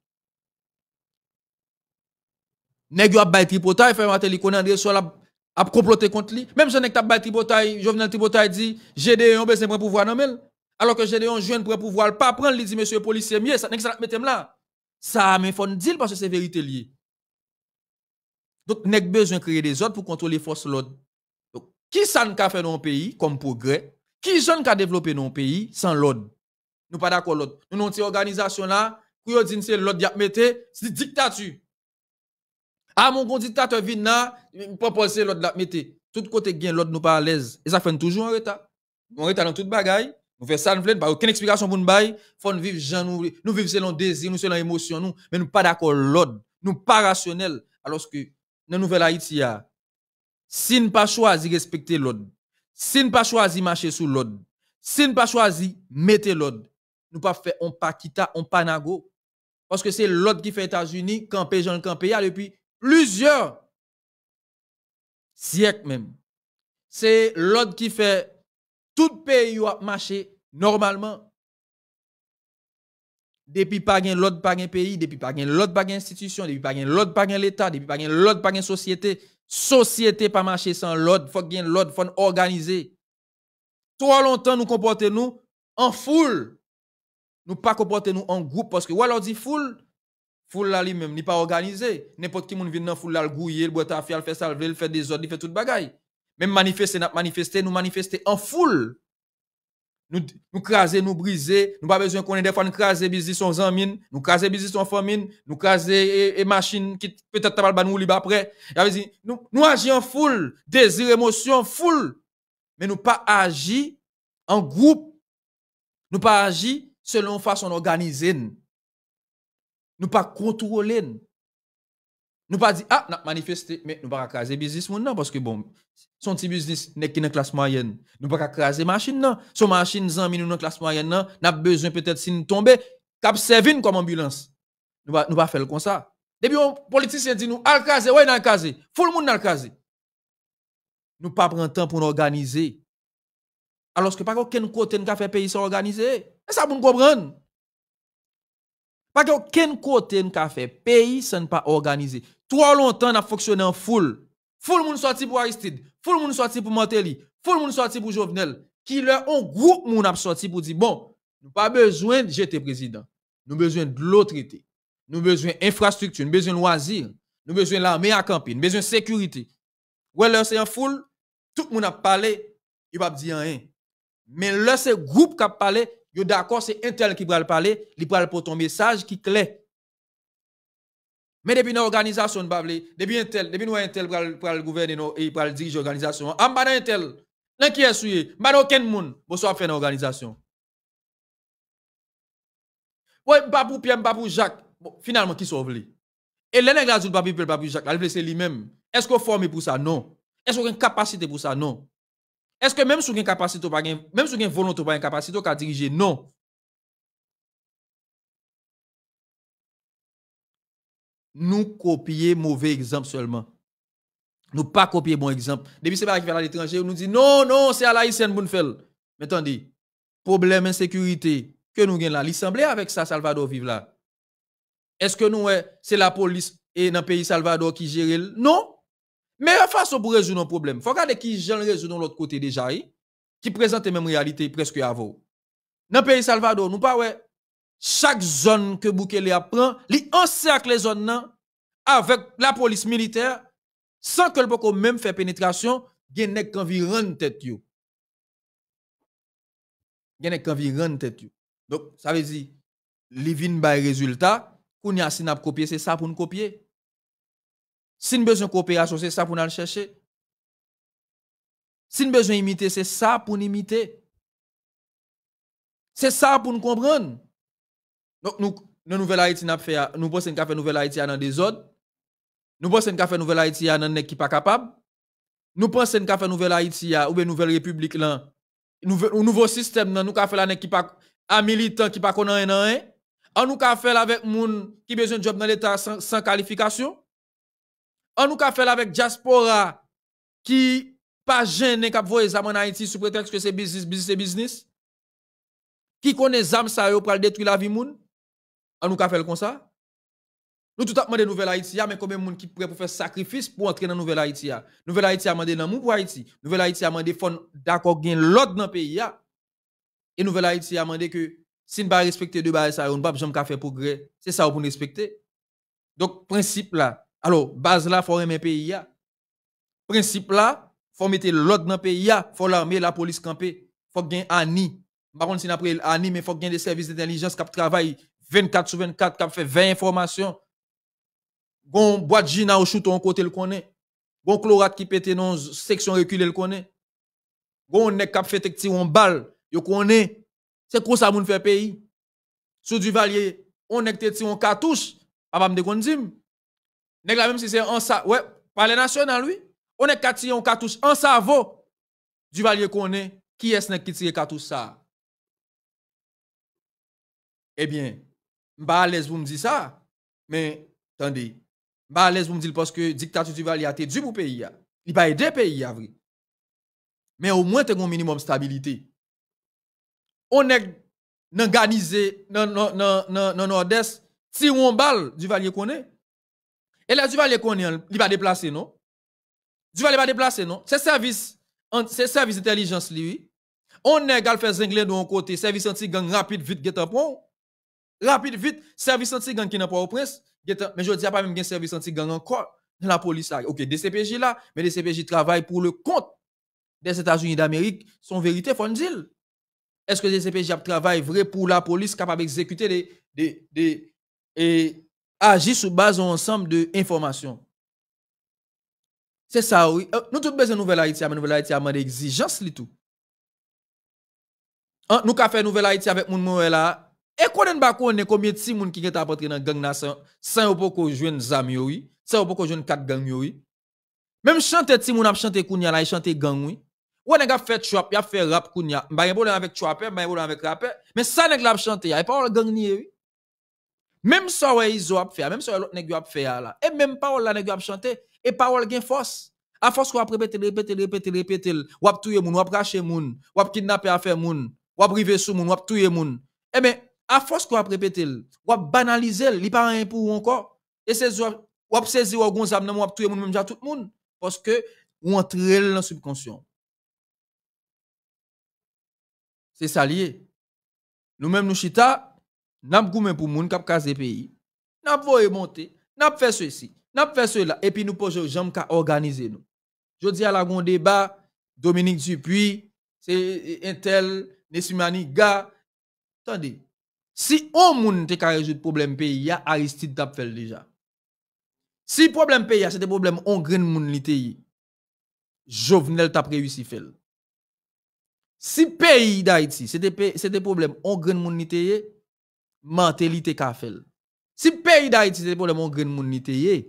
Nèg yo a bay tripotaille fait Martelly connaît André Sol a, a comploté contre lui. Même si nèg t'a bay tripotaille, Jovenel tripotaille dit Gédéon besoin prend pouvoir non même. Alors que Gédéon jeune prend pouvoir pas prendre lui dit monsieur policier mieux ça nèg ça mettem là. Ça mais faut dire parce que c'est vérité lié. Donc nèg besoin créer des ordres pour contrôler force l'ordre. Qui ça n'a fait dans un pays comme progrès? Qui ça n'a développé dans un pays sans l'ordre? Nous pas d'accord l'ordre. Nous avons une organisation là, qui a dit c'est l'ordre qui a mettez, c'est dictature. Ah, mon dictateur vient là, il propose l'ordre qui a mettez. Tout côté gain l'ordre nous pas à l'aise. Et ça fait toujours un retard. Nous retard dans toute bagaille. Nous faisons ça, nous ne faisons aucune explication pour nous. Il faut vivre gens, nous vivons selon désir, nous selon émotion, nous. Mais nous pas d'accord l'ordre. Nous pas rationnel. Alors que dans Nouvelle Haïti, si nous pas choisi respecter l'ordre, si nous pas choisi marcher sous l'ordre, si nous pas choisi mettre l'ordre, nous pas faire on pas kita, on pas nago. Parce que c'est l'ordre qui fait États-Unis, camper Jean camper depuis plusieurs siècles même. C'est l'ordre qui fait tout pays marcher normalement. Depuis pas gain l'ordre pas gain pays, depuis pas gain l'ordre pas gain institution, depuis pas gain l'ordre pas gain l'état, depuis pas gain l'ordre pas gain société. Société pas marcher sans l'ordre, faut gagner l'ordre, faut organiser. Trop longtemps nous comporter nous en foule. Nous pas comporter nous en groupe parce que ou alors dit foule, foule là lui-même, n'est pas organisé. N'importe qui moun vient dans foule là le gouiller, le boit à faire, le faire ça, le faire des ordres, il fait toute bagaille. Même manifester, n'a manifester, nous manifester en foule. Nous nous craser, nous briser, nous pas besoin qu'on ait des fois nous craser business sans zamine, nous craser business sans famine, nous craser et machine qui peut-être pas ba nous libre après. Nous nous agir en foule, désir, émotion, foule, mais nous pas agir en groupe. Nous pas agir selon façon organisée. Nous pas contrôler. Nous pas dire ah, n'a manifester mais nous pas craser business non parce que bon son petit business n'est qu'une classe moyenne. Nous pas craser machine non. Son machine zanmi nous dans classe moyenne non, n'a besoin peut-être si nous tomber, cap servir comme ambulance. Nous pas nous pas faire comme ça. Depuis on politicien dit nous al craser, ouais nan craser. Fou le monde nan craser. Nous pas prendre temps pour nous organiser. Alors que pas aucun côté n'a fait pays sans organiser. Et ça pour nous comprendre. Pas aucun côté n'a fait pays sans pas organiser. Trop longtemps n'a fonctionné en foule. Foule moun sorti pour Aristide, foule moun sorti pour Martelly, foule moun sorti pour Jovenel, qui leur ont groupe moun a sorti pour dire bon, nous pas besoin de jeter président. Nous besoin de l'eau traitée. Nous besoin d'infrastructure, nous besoin de loisirs, nous besoin l'armée à camper, nous besoin de sécurité. Ouais, leur c'est en foule, tout moun a parlé, il va dire rien. Mais leur c'est groupe qui a parlé, yo d'accord, c'est un tel qui va le parler, il va le pour ton message qui clé. Mais depuis une organisation, depuis un tel, depuis un tel pour le gouvernement et pour le diriger l'organisation, on va dans un tel. Là qui est suivi, on va dans aucun monde pour faire une organisation. Oui, pas pour Pierre, pas pour Jacques. Finalement, qui sauve lui? Et les nègres ne pas pour pas pour Jacques, ils c'est lui-même. Est-ce qu'on forme pour ça? Non. Est-ce qu'on a une capacité pour ça? Non. Est-ce que même si on a une capacité, même si on a une volonté, pas une capacité à diriger? Non. Nous copier mauvais exemple seulement. Nous pas copier bon exemple. Depuis c'est pas qui va à l'étranger, nous dit non non, c'est à l'haïtienne pour nous faire. Mais attendez, problème insécurité que nous gagne là, il semblait avec ça Salvador vivre là. Est-ce que nous c'est la police et dans pays Salvador qui gère? Non. Mais la façon pour résoudre un problème, faut regarder qui gens résoudre l'autre côté déjà qui présente même réalité presque avant. Dans pays Salvador, nous pas ouais chaque zone que Bukele apprend, il encercle les zones avec la police militaire sans que le poko même fait pénétration, gen nèg kanviran tèt yo. Gen nèg kanviran tèt yo. Donc ça veut dire li vinn bay résultat, qu'on y a si n'a copier, c'est ça pour nous copier. Si nous besoin de coopération, c'est ça pour nous chercher. Si nous besoin imiter, c'est ça pour nous imiter. C'est ça pour nous comprendre. Donc nous, nous nouvelle Haïti n'a fait, nous pensons qu'à faire nouvelle Haïti dans des zones. Nous pensons qu'à faire nouvelle Haïti dans des qui pas capable. Nous pensons qu'à faire nouvelle Haïti ou bien nouvelle République là. Nouveau, nouveau système nan, nous ka fait la qui pas à militant qui pas connait rien on nous ka fait avec moun qui besoin de job dans l'état sans, sans qualification on nous ka fait avec diaspora qui pas gêné cap voyer zam en Haïti sous prétexte que c'est business business c'est business qui connaît zam ça yo pral détruire la vie moun on nous ka fait comme ça nous tout a demandé nouvelle Haïti mais combien moun qui prêt pour faire sacrifice pour entrer dans nouvelle Haïti nouvelle Haïti a mandé nan moun pour Haïti nouvelle Haïti a mandé fond d'accord gain l'autre dans pays ya. Et nouvelle Haïti a demandé que si nous ne respectons deux bails, on ne peut pas faire progrès. C'est ça pour nous respecter. Donc, principe là, alors, base là, il faut aimer le pays. Principe là, il faut mettre l'ordre dans le pays. Il faut l'armée, la police camper. Il faut gagner Annie. Par contre, si nous avons Annie, mais il faut gagner des services d'intelligence qui travaillent vingt-quatre sur vingt-quatre, qui font vingt informations. Gon boîte Gina au chouton côté le connaît. Gon chlorate qui pète dans section reculée le connaît. Gon nek qui fait tir en balle. Yo connaît, c'est quoi ça moun fait pays. Sous Duvalier, on est te on cartouche, papa me kondim. Nèg la même si c'est en sa ouais, parler national lui, on est te on cartouche en savo. Duvalier connaît qui est nèg qui tire cartouche ça. Eh bien, m'ba à l'aise vous me dire ça, mais attendez. M'ba à l'aise vous me dire parce que dictature Duvalier a été dû pour pays a. Il pas aider pays a vrai. Mais au moins t'es un minimum stabilité. On est organisé dans le nord-est, si on balle, Duvalier connaît. Et là, Duvalier connaît, il va déplacer, non? Duvalier va déplacer, non? C'est service, c'est service intelligence, lui. On est à faire zingler de un côté, service anti-gang rapide, vite, get un pont. Rapide, vite, service anti-gang qui n'a pas au prince. Mais je dis pas même qu'il y a un service anti-gang encore dans la police. Là. Ok, D C P J là, mais D C P J travaille pour le compte des États-Unis d'Amérique, son vérité, Fonzil. Est-ce que D C P J travaille vrai pour la police capable d'exécuter des, des, des, et agir sur base d'un ensemble d'informations? C'est ça, oui. Nous tous besoin de nouvelle Haïti, mais nouvelle Haïti a des exigences, li tout. Nous avons fait nouvelle Haïti avec moun moun là. Et qu'on ne pas combien de six moun qui est apporté dans gang nation, sans ou pas jouer une zam oui, sans ou pas jouer quatre gang oui. Même chanter ti moun a chanté kounya la, chanter gang oui. Ou on a fait trap, il a fait rap kounya. M'a yon problème avec trapper, m'a yon problème avec rapper. Mais ça nèg la chante, y a pas gang ni. Même ça ouais ils ont fait, même ça l'autre nèg a fait là. Et même parole la nèg a chanter et parole gen force. À force qu'on répéter répéter répéter répéter, ou a touyer moun, ou a cracher moun, ou a kidnapper à faire moun, ou a priver sous moun, ou a touyer moun. Eh ben à force qu'on répéter, ou a banaliser, il pas rien pour encore. Et c'est ou a saisir ou gonzam nan ou a touyer moun même ja tout moun parce que ou entrer dans subconscient. C'est ça lié. Nous-mêmes, nous chita, nous avons goûté pour moun kap kaze pays. Nous avons voulu monter, nous avons fait ceci, nous avons fait cela. Et puis nous posons jambes qu'à organiser nous. Je dis à la grande débat, Dominique Dupuis, c'est un tel, Nessimani, gars. Attendez, si on moun te ka résoudre problème pays, Aristide t'a fait déjà. Si problème pays, c'est des problèmes on grain moun li teyi, Jovenel t'a réussi fait. Si pays d'Haïti, c'est des problèmes, on graine moun niteye, Martelly ka fel. Si pays d'Haïti, c'est des problèmes, on graine moun niteye,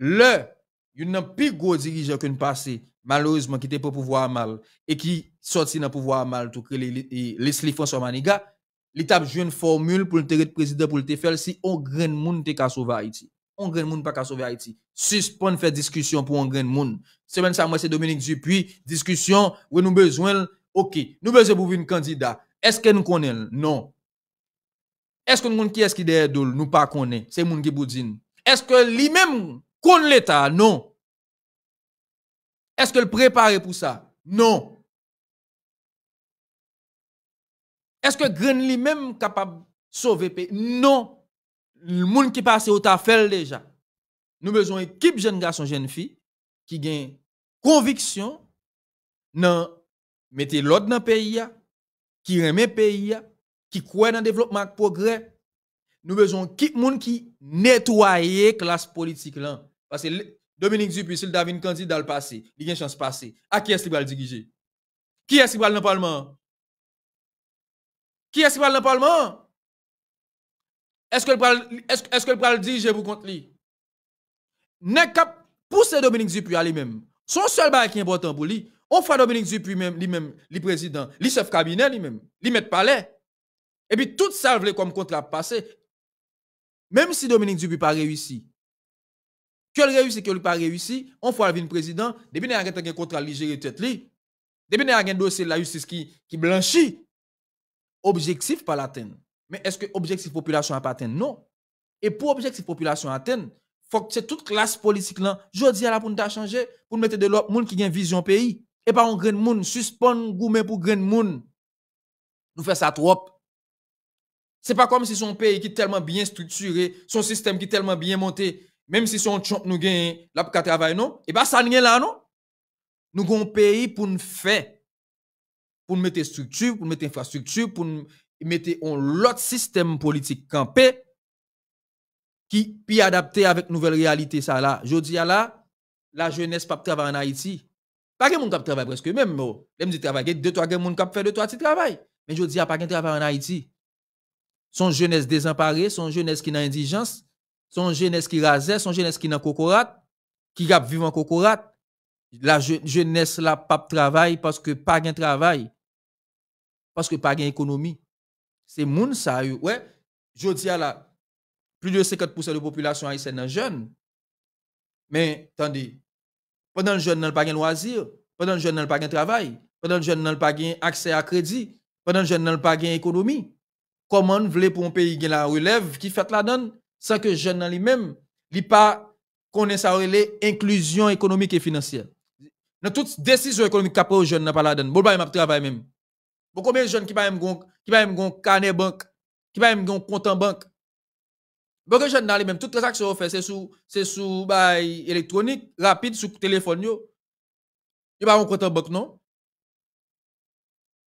le, yon nan pi gros dirigeant que nous passé, malheureusement, qui était pour pouvoir mal, et qui sorti dans pouvoir mal, tout que Leslie François Maniga, l'étape joue une formule pour le terrain de président pour le te faire, si on graine moun te ka sauver Haïti. On graine moun pas ka sauver Haïti. Suspend faire discussion pour on graine moun. Semaine ça, moi, c'est Dominique Dupuis, discussion, où nous besoin. Ok, nous besoin pour un candidat. Est-ce que nous connaissons? Non. Est-ce que nous connaissons qui est-ce qui derrière nous? Nous pas connaissons. C'est moun qui boudine. Est-ce que lui-même connaît l'État? Non. Est-ce que le prépare pour ça? Non. Est-ce que Green lui-même capable de sauver pays? Non. Le monde qui passe au tafel déjà. Nous besoin équipe jeune garçon, jeune fille qui gagne conviction dans mettez l'ordre dans le pays, qui remet le pays, qui croit dans le développement et le progrès, nous besoin qui monde qui nettoyer classe politique là, parce que Dominique Dupuis s'il devient candidat le passé, il a une chance passer. À qui est-ce qu'il va le diriger? Qui est-ce qu'il va dans le parlement? Qui est-ce qu'il va dans le parlement? Est-ce que le va le diriger pour contre lui? N'est cap pousser Dominique Dupuis à lui-même. Son seul bail qui est important pour lui, on fait Dominique Dupuis même lui-même, lui président, lui chef cabinet lui-même, lui met palais. Et puis tout ça vle comme contre la passé. Même si Dominique Dupuis pas réussi, qu'elle réussit, qu'elle pas réussi, on fait le président, depuis qu'il y a un contrat li gérer tête li, depuis qu'il y a un dossier de la justice qui qui blanchit, objectif pas l'atteindre. Mais est-ce que objectif population pas atteint? Non. Et pour objectif population atteindre, faut que c'est toute classe politique là, jodi à la pour nous changer, pour nous mettre de l'autre monde qui gagne vision pays et pas un grand monde suspendre gourmet pour grand monde. Nous fait ça trop. C'est pas comme si son pays qui est tellement bien structuré, son système qui est tellement bien monté, même si son chomp nous gagne là pour travailler non, et pas ça rien là non. Nous avons un pays pour nous faire, pour nous mettre structure, pour nous mettre infrastructure, pour nous mettre un l'autre système politique campé qui puis adapté avec nouvelle réalité ça là. Jodi à là, la jeunesse pas travailler en Haïti. Pas que moun t'a travailler presque même moi. Même dit travailler deux trois moun qui fait deux trois petits travail. Mais jodi a pas qu'un travail en Haïti. Son jeunesse désemparée, son jeunesse qui n'a indigence, son jeunesse qui rasait, son jeunesse qui n'a cocorate, qui gap vivant cocorate. La je, jeunesse là pas travail parce que pas gain travail. Parce que pas gain économie. C'est moun ça yo. Ouais, jodi a là plus de cinquante pour cent de la population haïtienne est jeune. Mais, attendez, pendant le jeune n'a pas de loisir, pendant le jeune n'a pas de travail, pendant le jeune n'a pas accès à crédit, pendant le jeune n'a pas d'économie, comment vous voulez pour un pays qui la relève, qui fait la donne, sans que le jeune lui-même, il pas connaît sa relève, inclusion économique et financière. Dans toute décision économique qu'après le jeune n'a pas la donne, bon, il m'a travail même. Bon, combien de jeunes qui pas même un carnet banque, qui pas même un compte en banque, bon, que jeune dans les mêmes, toutes les actions faites, c'est sous, c'est sous, bah, électronique, rapide, sous téléphone, yo. Yo pas un compte en banque, non?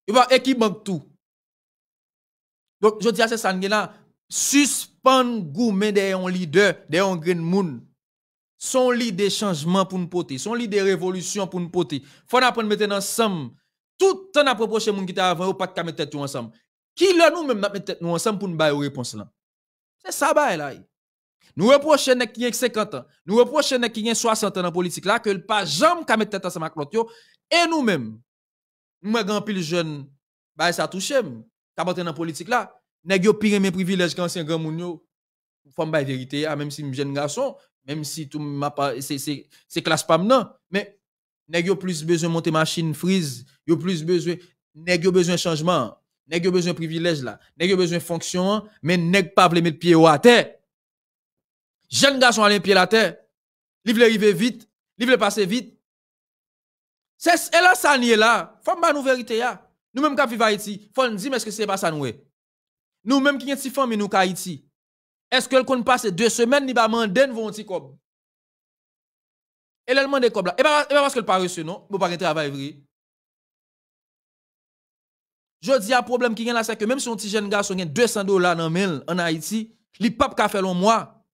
Yo pas équipe banque tout. Donc, je dis à ces sanguins là, suspend gourmet de un leader, de un grand monde. Son lit de changement pour nous porter, son lit de révolution pour nous porter. Faut apprendre à mettre ensemble. Tout le temps à proposer moun qui t'a avant, ou pas qu'à mettre tout ensemble. Qui là nous même n'a mettre nous ensemble pour nous bailler aux réponses là? C'est ça, là. Nous reprochons nek qui ont cinquante ans, nous reprochons nek qui ont soixante ans dans la politique là, que le pas jamais qu'à mettre tête ensemble avec l'autre. Et nous-mêmes, nous avons pile jeune, bah ça touche, qu'à mettre dans la politique là, nèg yo pire mes privilèges qu'ancien grand moun yo, femme bah vérité, même si jeune garçon, même si tout m'a pas, c'est c'est c'est classe pas non, mais nèg yo plus besoin monter machine frise, yo plus besoin, nèg yo besoin changement. Nèg yo besoin privilège là, nèg yo besoin fonction, mais nèg pas vle mettre pied à terre. Jeune garçon a les pieds à terre. Li vle arriver vite, li vle passer vite. C'est là ça nié là, faut ba nou vérité ya. Nous même ka vivre Haïti, faut nous dire mais est-ce que c'est pas ça nous est. Nous même qui gen ti famille nous ka Haïti. Est-ce que qu'on passe deux semaines ni ba mande vont ti kob. Et elle mande kob là. Et pas parce que le pas reçu non, bon pas gen travail vrai. Je dis à problème qui est là, c'est que même si un petit jeune garçon a deux cents dollars dans mail en Haïti, il ne peut pas faire un mois.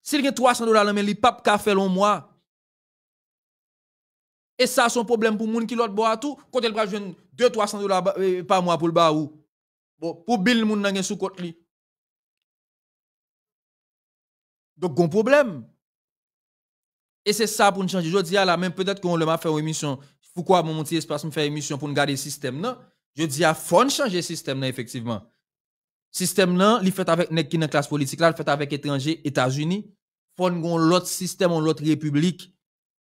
S'il a trois cents dollars dans mail, il ne peut pas faire un mois. Et ça, c'est un problème pour les gens qui l'ont boit tout, quand ils prennent deux à trois cents dollars par mois pour le bar ou. Bon, pour Bill, les gens qui sous compte li. Donc, bon problème. Et c'est ça pour nous changer. Je dis à la même, peut-être qu'on le m'a fait une émission. Pourquoi mon petit espace me fait émission pour nous garder le système là? Je dis à fond changer le système là, effectivement. Le système là, il fait avec les classe politique là, il fait avec étrangers, États-Unis. Fon gon l'autre système, l'autre république.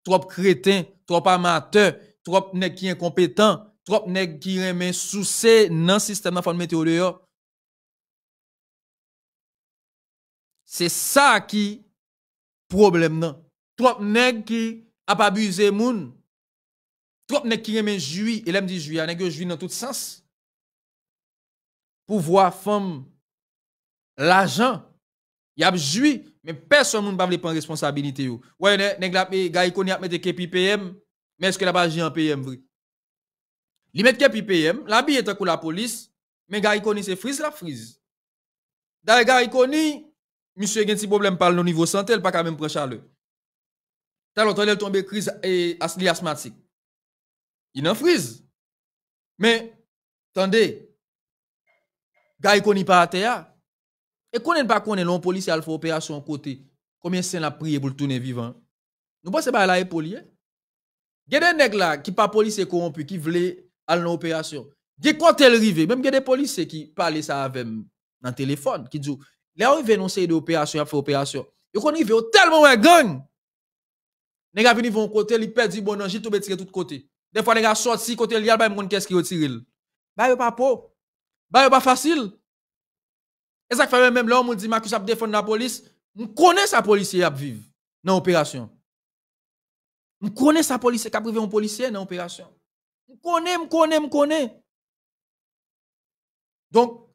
Trop crétin, trop amateur, trop nèg qui incompétent, trop nèg qui remet souci dans le système là, fon mettre au dehors. C'est ça qui problème là. Trop nèg qui a pas abusé moun. Trop nèg qui remet juif, et l'aime dit juif, nèg yo juif dans tout sens. Pouvoir femme l'argent, y a juif, mais personne moun pa vle prendre responsabilité yo. Ouais, nèg la Garry Conille a mette kepi P M, mais est-ce que la pas en P M vrai? Li mette kepi P M, la bi est en la police, Mais Garry Conille, c'est frise la frise. D'ailleurs, Garry Conille, monsieur, il y a un petit problème par le niveau santé, il pas quand même prendre chaleur. Talon, il est tombé crise asthmatique. Il en frise. Mais, attendez, Garry Conille pas à terre. Et qu'on n'est pas qu'on est l'on policier à faire opération côté. Combien c'est la prié pour le tourner vivant? Nous pensons pas à la épolier. Il y a des nègres là qui pas policiers corrompus, qui veulent aller dans l'opération. Il y a des cocktails rivés, même il y a des policiers qui parlent ça avec dans le téléphone, qui disent, là où ils viennent essayer d'opération, ils font opération. Ils ont tellement un gang. Les gars viennent de côté, ils perdent du bon ange, ils tombent de tous côtés. Des fois, les gars sortent de côté, ils ne savent pas qu'est-ce qu'ils retirent. Bah, pas pour. Bah, pas facile. Et ça fait même là, on dit, Marcus a défendu la police. On connaît sa policier qui vivre dans l'opération. On connaît sa policier qui a privé un policier dans l'opération. On connaît, on connaît, on connaît. Donc,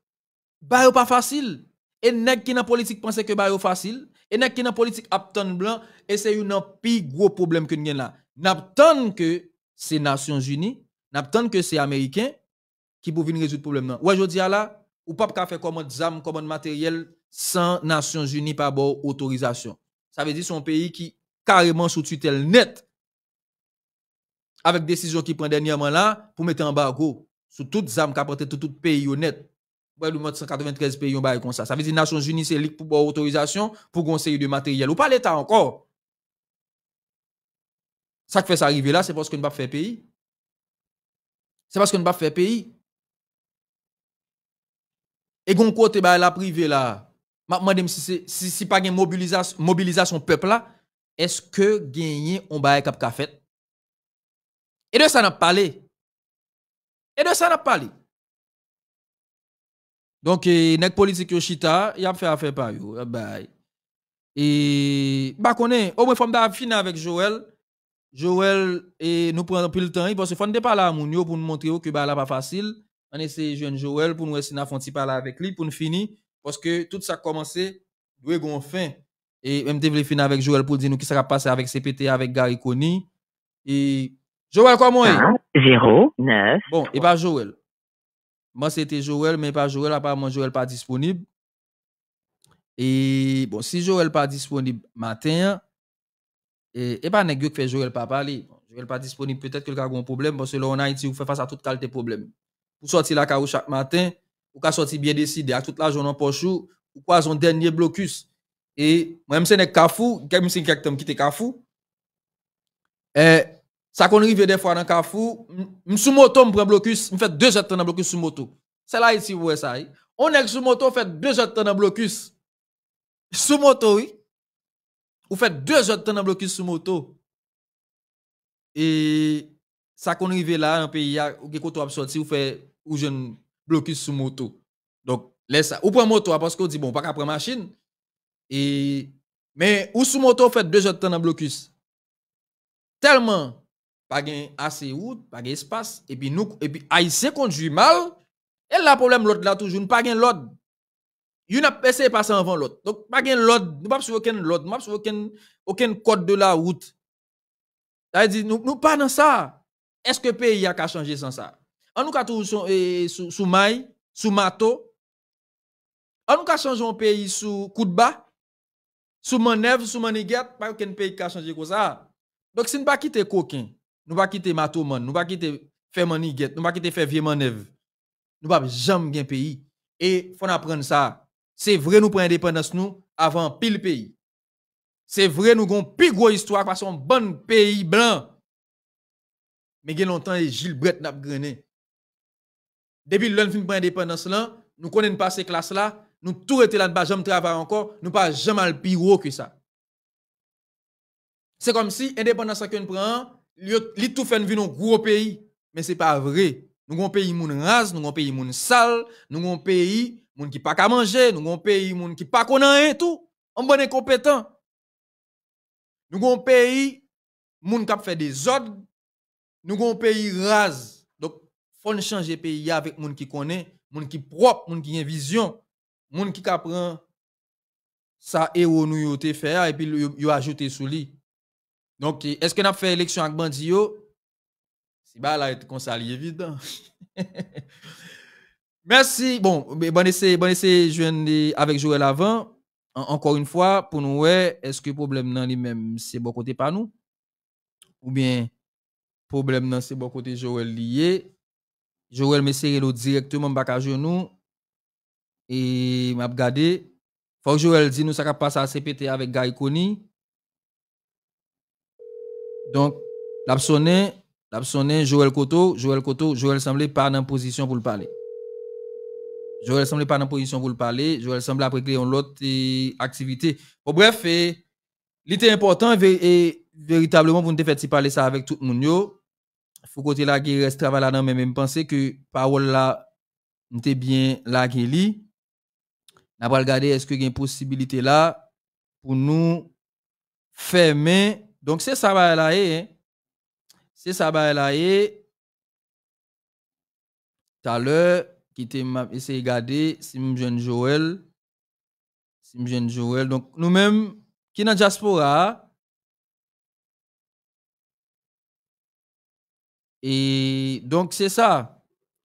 bah, pas facile. Et nèg qui dans politique pense que ba yo facile, et nèg qui dans politique aptan blanc, et c'est un pi gros problème que nous gen là. N'aptan que c'est Nations Unies, n'aptan que c'est américain qui pour venir résoudre problème là. Ouais, jodi a là, ou pas ka faire commande zam, commande matériel sans Nations Unies par bon autorisation. Ça veut dire son pays qui carrément sous tutelle net avec décision qui prend dernièrement là pour mettre embargo sur toutes zam qui apporte tout tout pays honnête. cent quatre-vingt-treize pays ont comme ça. Ça veut dire Nations Unies, c'est pour avoir autorisation pour conseiller de matériel. Ou pas l'État encore. Ça qui fait ça arriver là, c'est parce qu'on ne va pas faire pays. C'est parce qu'on ne va pas faire pays. Et qu'on côté la privée là, je me demande si c'est si, si pas une mobilisation, mobilisation peuple là, est-ce que gagner on va cap ka fait? Et de ça n'a pas parlé. Et de ça n'a pas parlé. Donc, les eh, politiques yo chita, y a fait affaire par yo. Eh, bye. Et, bah, koné, au moins, faut finir avec Joël. Joël, et nous prenons plus le temps, parce que faut ne pas là, moun yo, pour nous montrer que bah, là, pas facile. On essaie de jeune Joël, pour nous essayer de parler avec lui, pour nous finir. Parce que tout ça commence, nous avons fin. Et, même, de finir avec Joël pour dire nous qui sera passé avec C P T, avec Garry Conille. Et, Joël, comment est? zéro, neuf. Bon, et bah, Joël. Moi, c'était Joël, mais pas Joël. Apparemment, Joël pas disponible. Et bon, si Joël pas disponible matin, et, et pas nèg qui fait Joël pas parler. Joël pas disponible, peut-être que le gars a un problème, parce que là, en Haïti, vous fait face à toute qualité de problème. Pour sortir la carotte chaque matin, ou qu'à sortir bien décidé, à toute la journée en poche, ou quoi, son dernier blocus. Et moi-même, c'est nèg Kafou, quelqu'un qui était Kafou. Et, ça qu'on arrive des fois dans Kafou, m sous moto, m prend blocus, m fait deux heures de temps dans blocus sous moto. C'est là ici vous ça. On est sous moto, fait deux heures de temps dans blocus. Sous moto, oui. Ou fait deux heures de temps dans blocus sous moto. Et ça qu'on arrive là, un pays, ou qui est sorti, ou fait, ou jeune blocus sous moto. Donc, laisse ça. Ou prend moto, parce qu'on dit, bon, pas qu'à prendre machine. Et, mais, ou sous moto, fait deux heures de temps dans blocus. Tellement, pas gain assez route, pas gain espace, et puis nous, et puis Haïtien conduit mal, et là, problème, l'autre là, toujours, pas gain l'autre. Yon n'a pas essayé de passer avant l'autre. Donc, pas gain l'autre, nous pas sur aucun l'autre, nous pas sur aucun, aucun code de la route. Ça veut dire, nous, nous pas dans ça. Est-ce que le pays a qu'à changer sans ça? En nous, quand toujours sous maille, sous mato, en nous, quand changer un pays sous coup de bas, sous manœuvre, sous maniguette, pas aucun pays qui a changé comme ça. Donc, si nous pas quitter coquin, nous pas quitter Matouman, nous pas quitter faire maniguette, nous pas quitter faire vieux manœuvre. Nous pas jamais bien pays. Et faut apprendre ça. C'est vrai nous prenons indépendance nous avant pile pays. C'est vrai nous gon plus gros histoire parce qu'on bon pays blanc. Mais gen longtemps et Gilles Brett n'a pas grené. Depuis l'on fin prend indépendance là, nous connaissons pas ces classes là, nous tout était là pas jamais travailler encore, nous pas jamais le plus gros que ça. C'est comme si indépendance que nous prend li tout fait nous un gros pays, mais c'est pas vrai. Nous avons un pays moun rase, nous avons un pays moun sale, nous avons un pays moun qui pas ka manger, nous avons un pays moun qui pas connait rien tout, on bon incompétent. Nous avons un pays moun qui fait des ordres, nous avons un pays rase. Donc faut changer pays avec moun qui connaît, moun qui propre, moun qui a vision, moun qui apprend ça héros nous yo te faire et puis yo ajouter sous lui. Donc, est-ce qu'on a fait élection avec Bandi yo? Si bah là, il est comme ça, évident. Merci. Bon, bon essai, bon essai, je viens avec Joël avant. Encore une fois, pour nous, est-ce que le problème nan li même c'est bon côté pas nous? Ou bien, le problème nan c'est bon côté Joël lié? Joël me serre directement back à genoux et m'a regardé. Faut que Joël dit nous ça va passer à C P T avec Garry Conille. Donc, l'absonné, l'absonné, Joël Koto, Joël Koto, Joël semblait pas dans position pour le parler. Joël semblait pas dans position pour le parler. Joël semblait après créer une autre activité. Bon, bref, l'idée importante et véritablement pour nous faire parler ça avec tout le monde. Il faut côté là qui reste travail là dans même penser que parole là n'était bien là qui li. N'a pas regarder est-ce que il y a une possibilité là pour nous fermer. Donc c'est ça là hein. C'est ça là tout à l'heure qui t'ai essayé de regarder Sim-Jean Joël. Sim-Jean Joël. Donc nous-mêmes qui dans diaspora et donc c'est ça.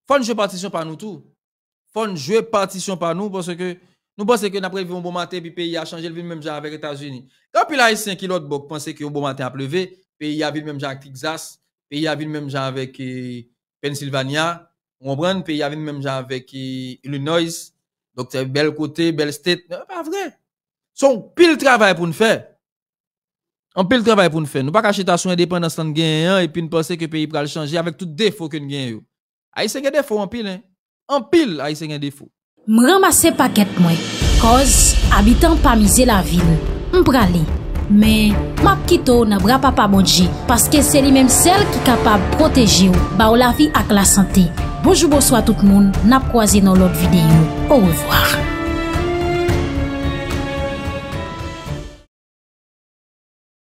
Faut jouer partition par nous tout. Faut jouer partition par nous parce que nous pensons que après un bon matin puis pays a changé le même genre avec États-Unis. Quand puis là ici qui l'autre bok pensait que un bon matin a pleuvé, pays a vu même genre avec Texas, pays a vu même genre avec Pennsylvania, on prend pays a vu même genre avec Illinois. Donc c'est bel côté, bel state, pas vrai. Son pile travail pour nous faire. On pile travail pour nous faire. Nous pas cacher ta son indépendance dans gain et puis nous penser que pays va le changer avec tout défaut que nous gain yo. Haïtien gain défaut en pile hein. En pile haïtien gain défaut. M'ramasser paquet moi cause habitant pas miser la ville. M'pralé mais m'a quitto n'a bras papa bonji parce que c'est lui même celle qui capable protéger ou ba ou la vie avec la santé. Bonjour bonsoir tout le monde. N'a croisé dans l'autre vidéo. Au revoir.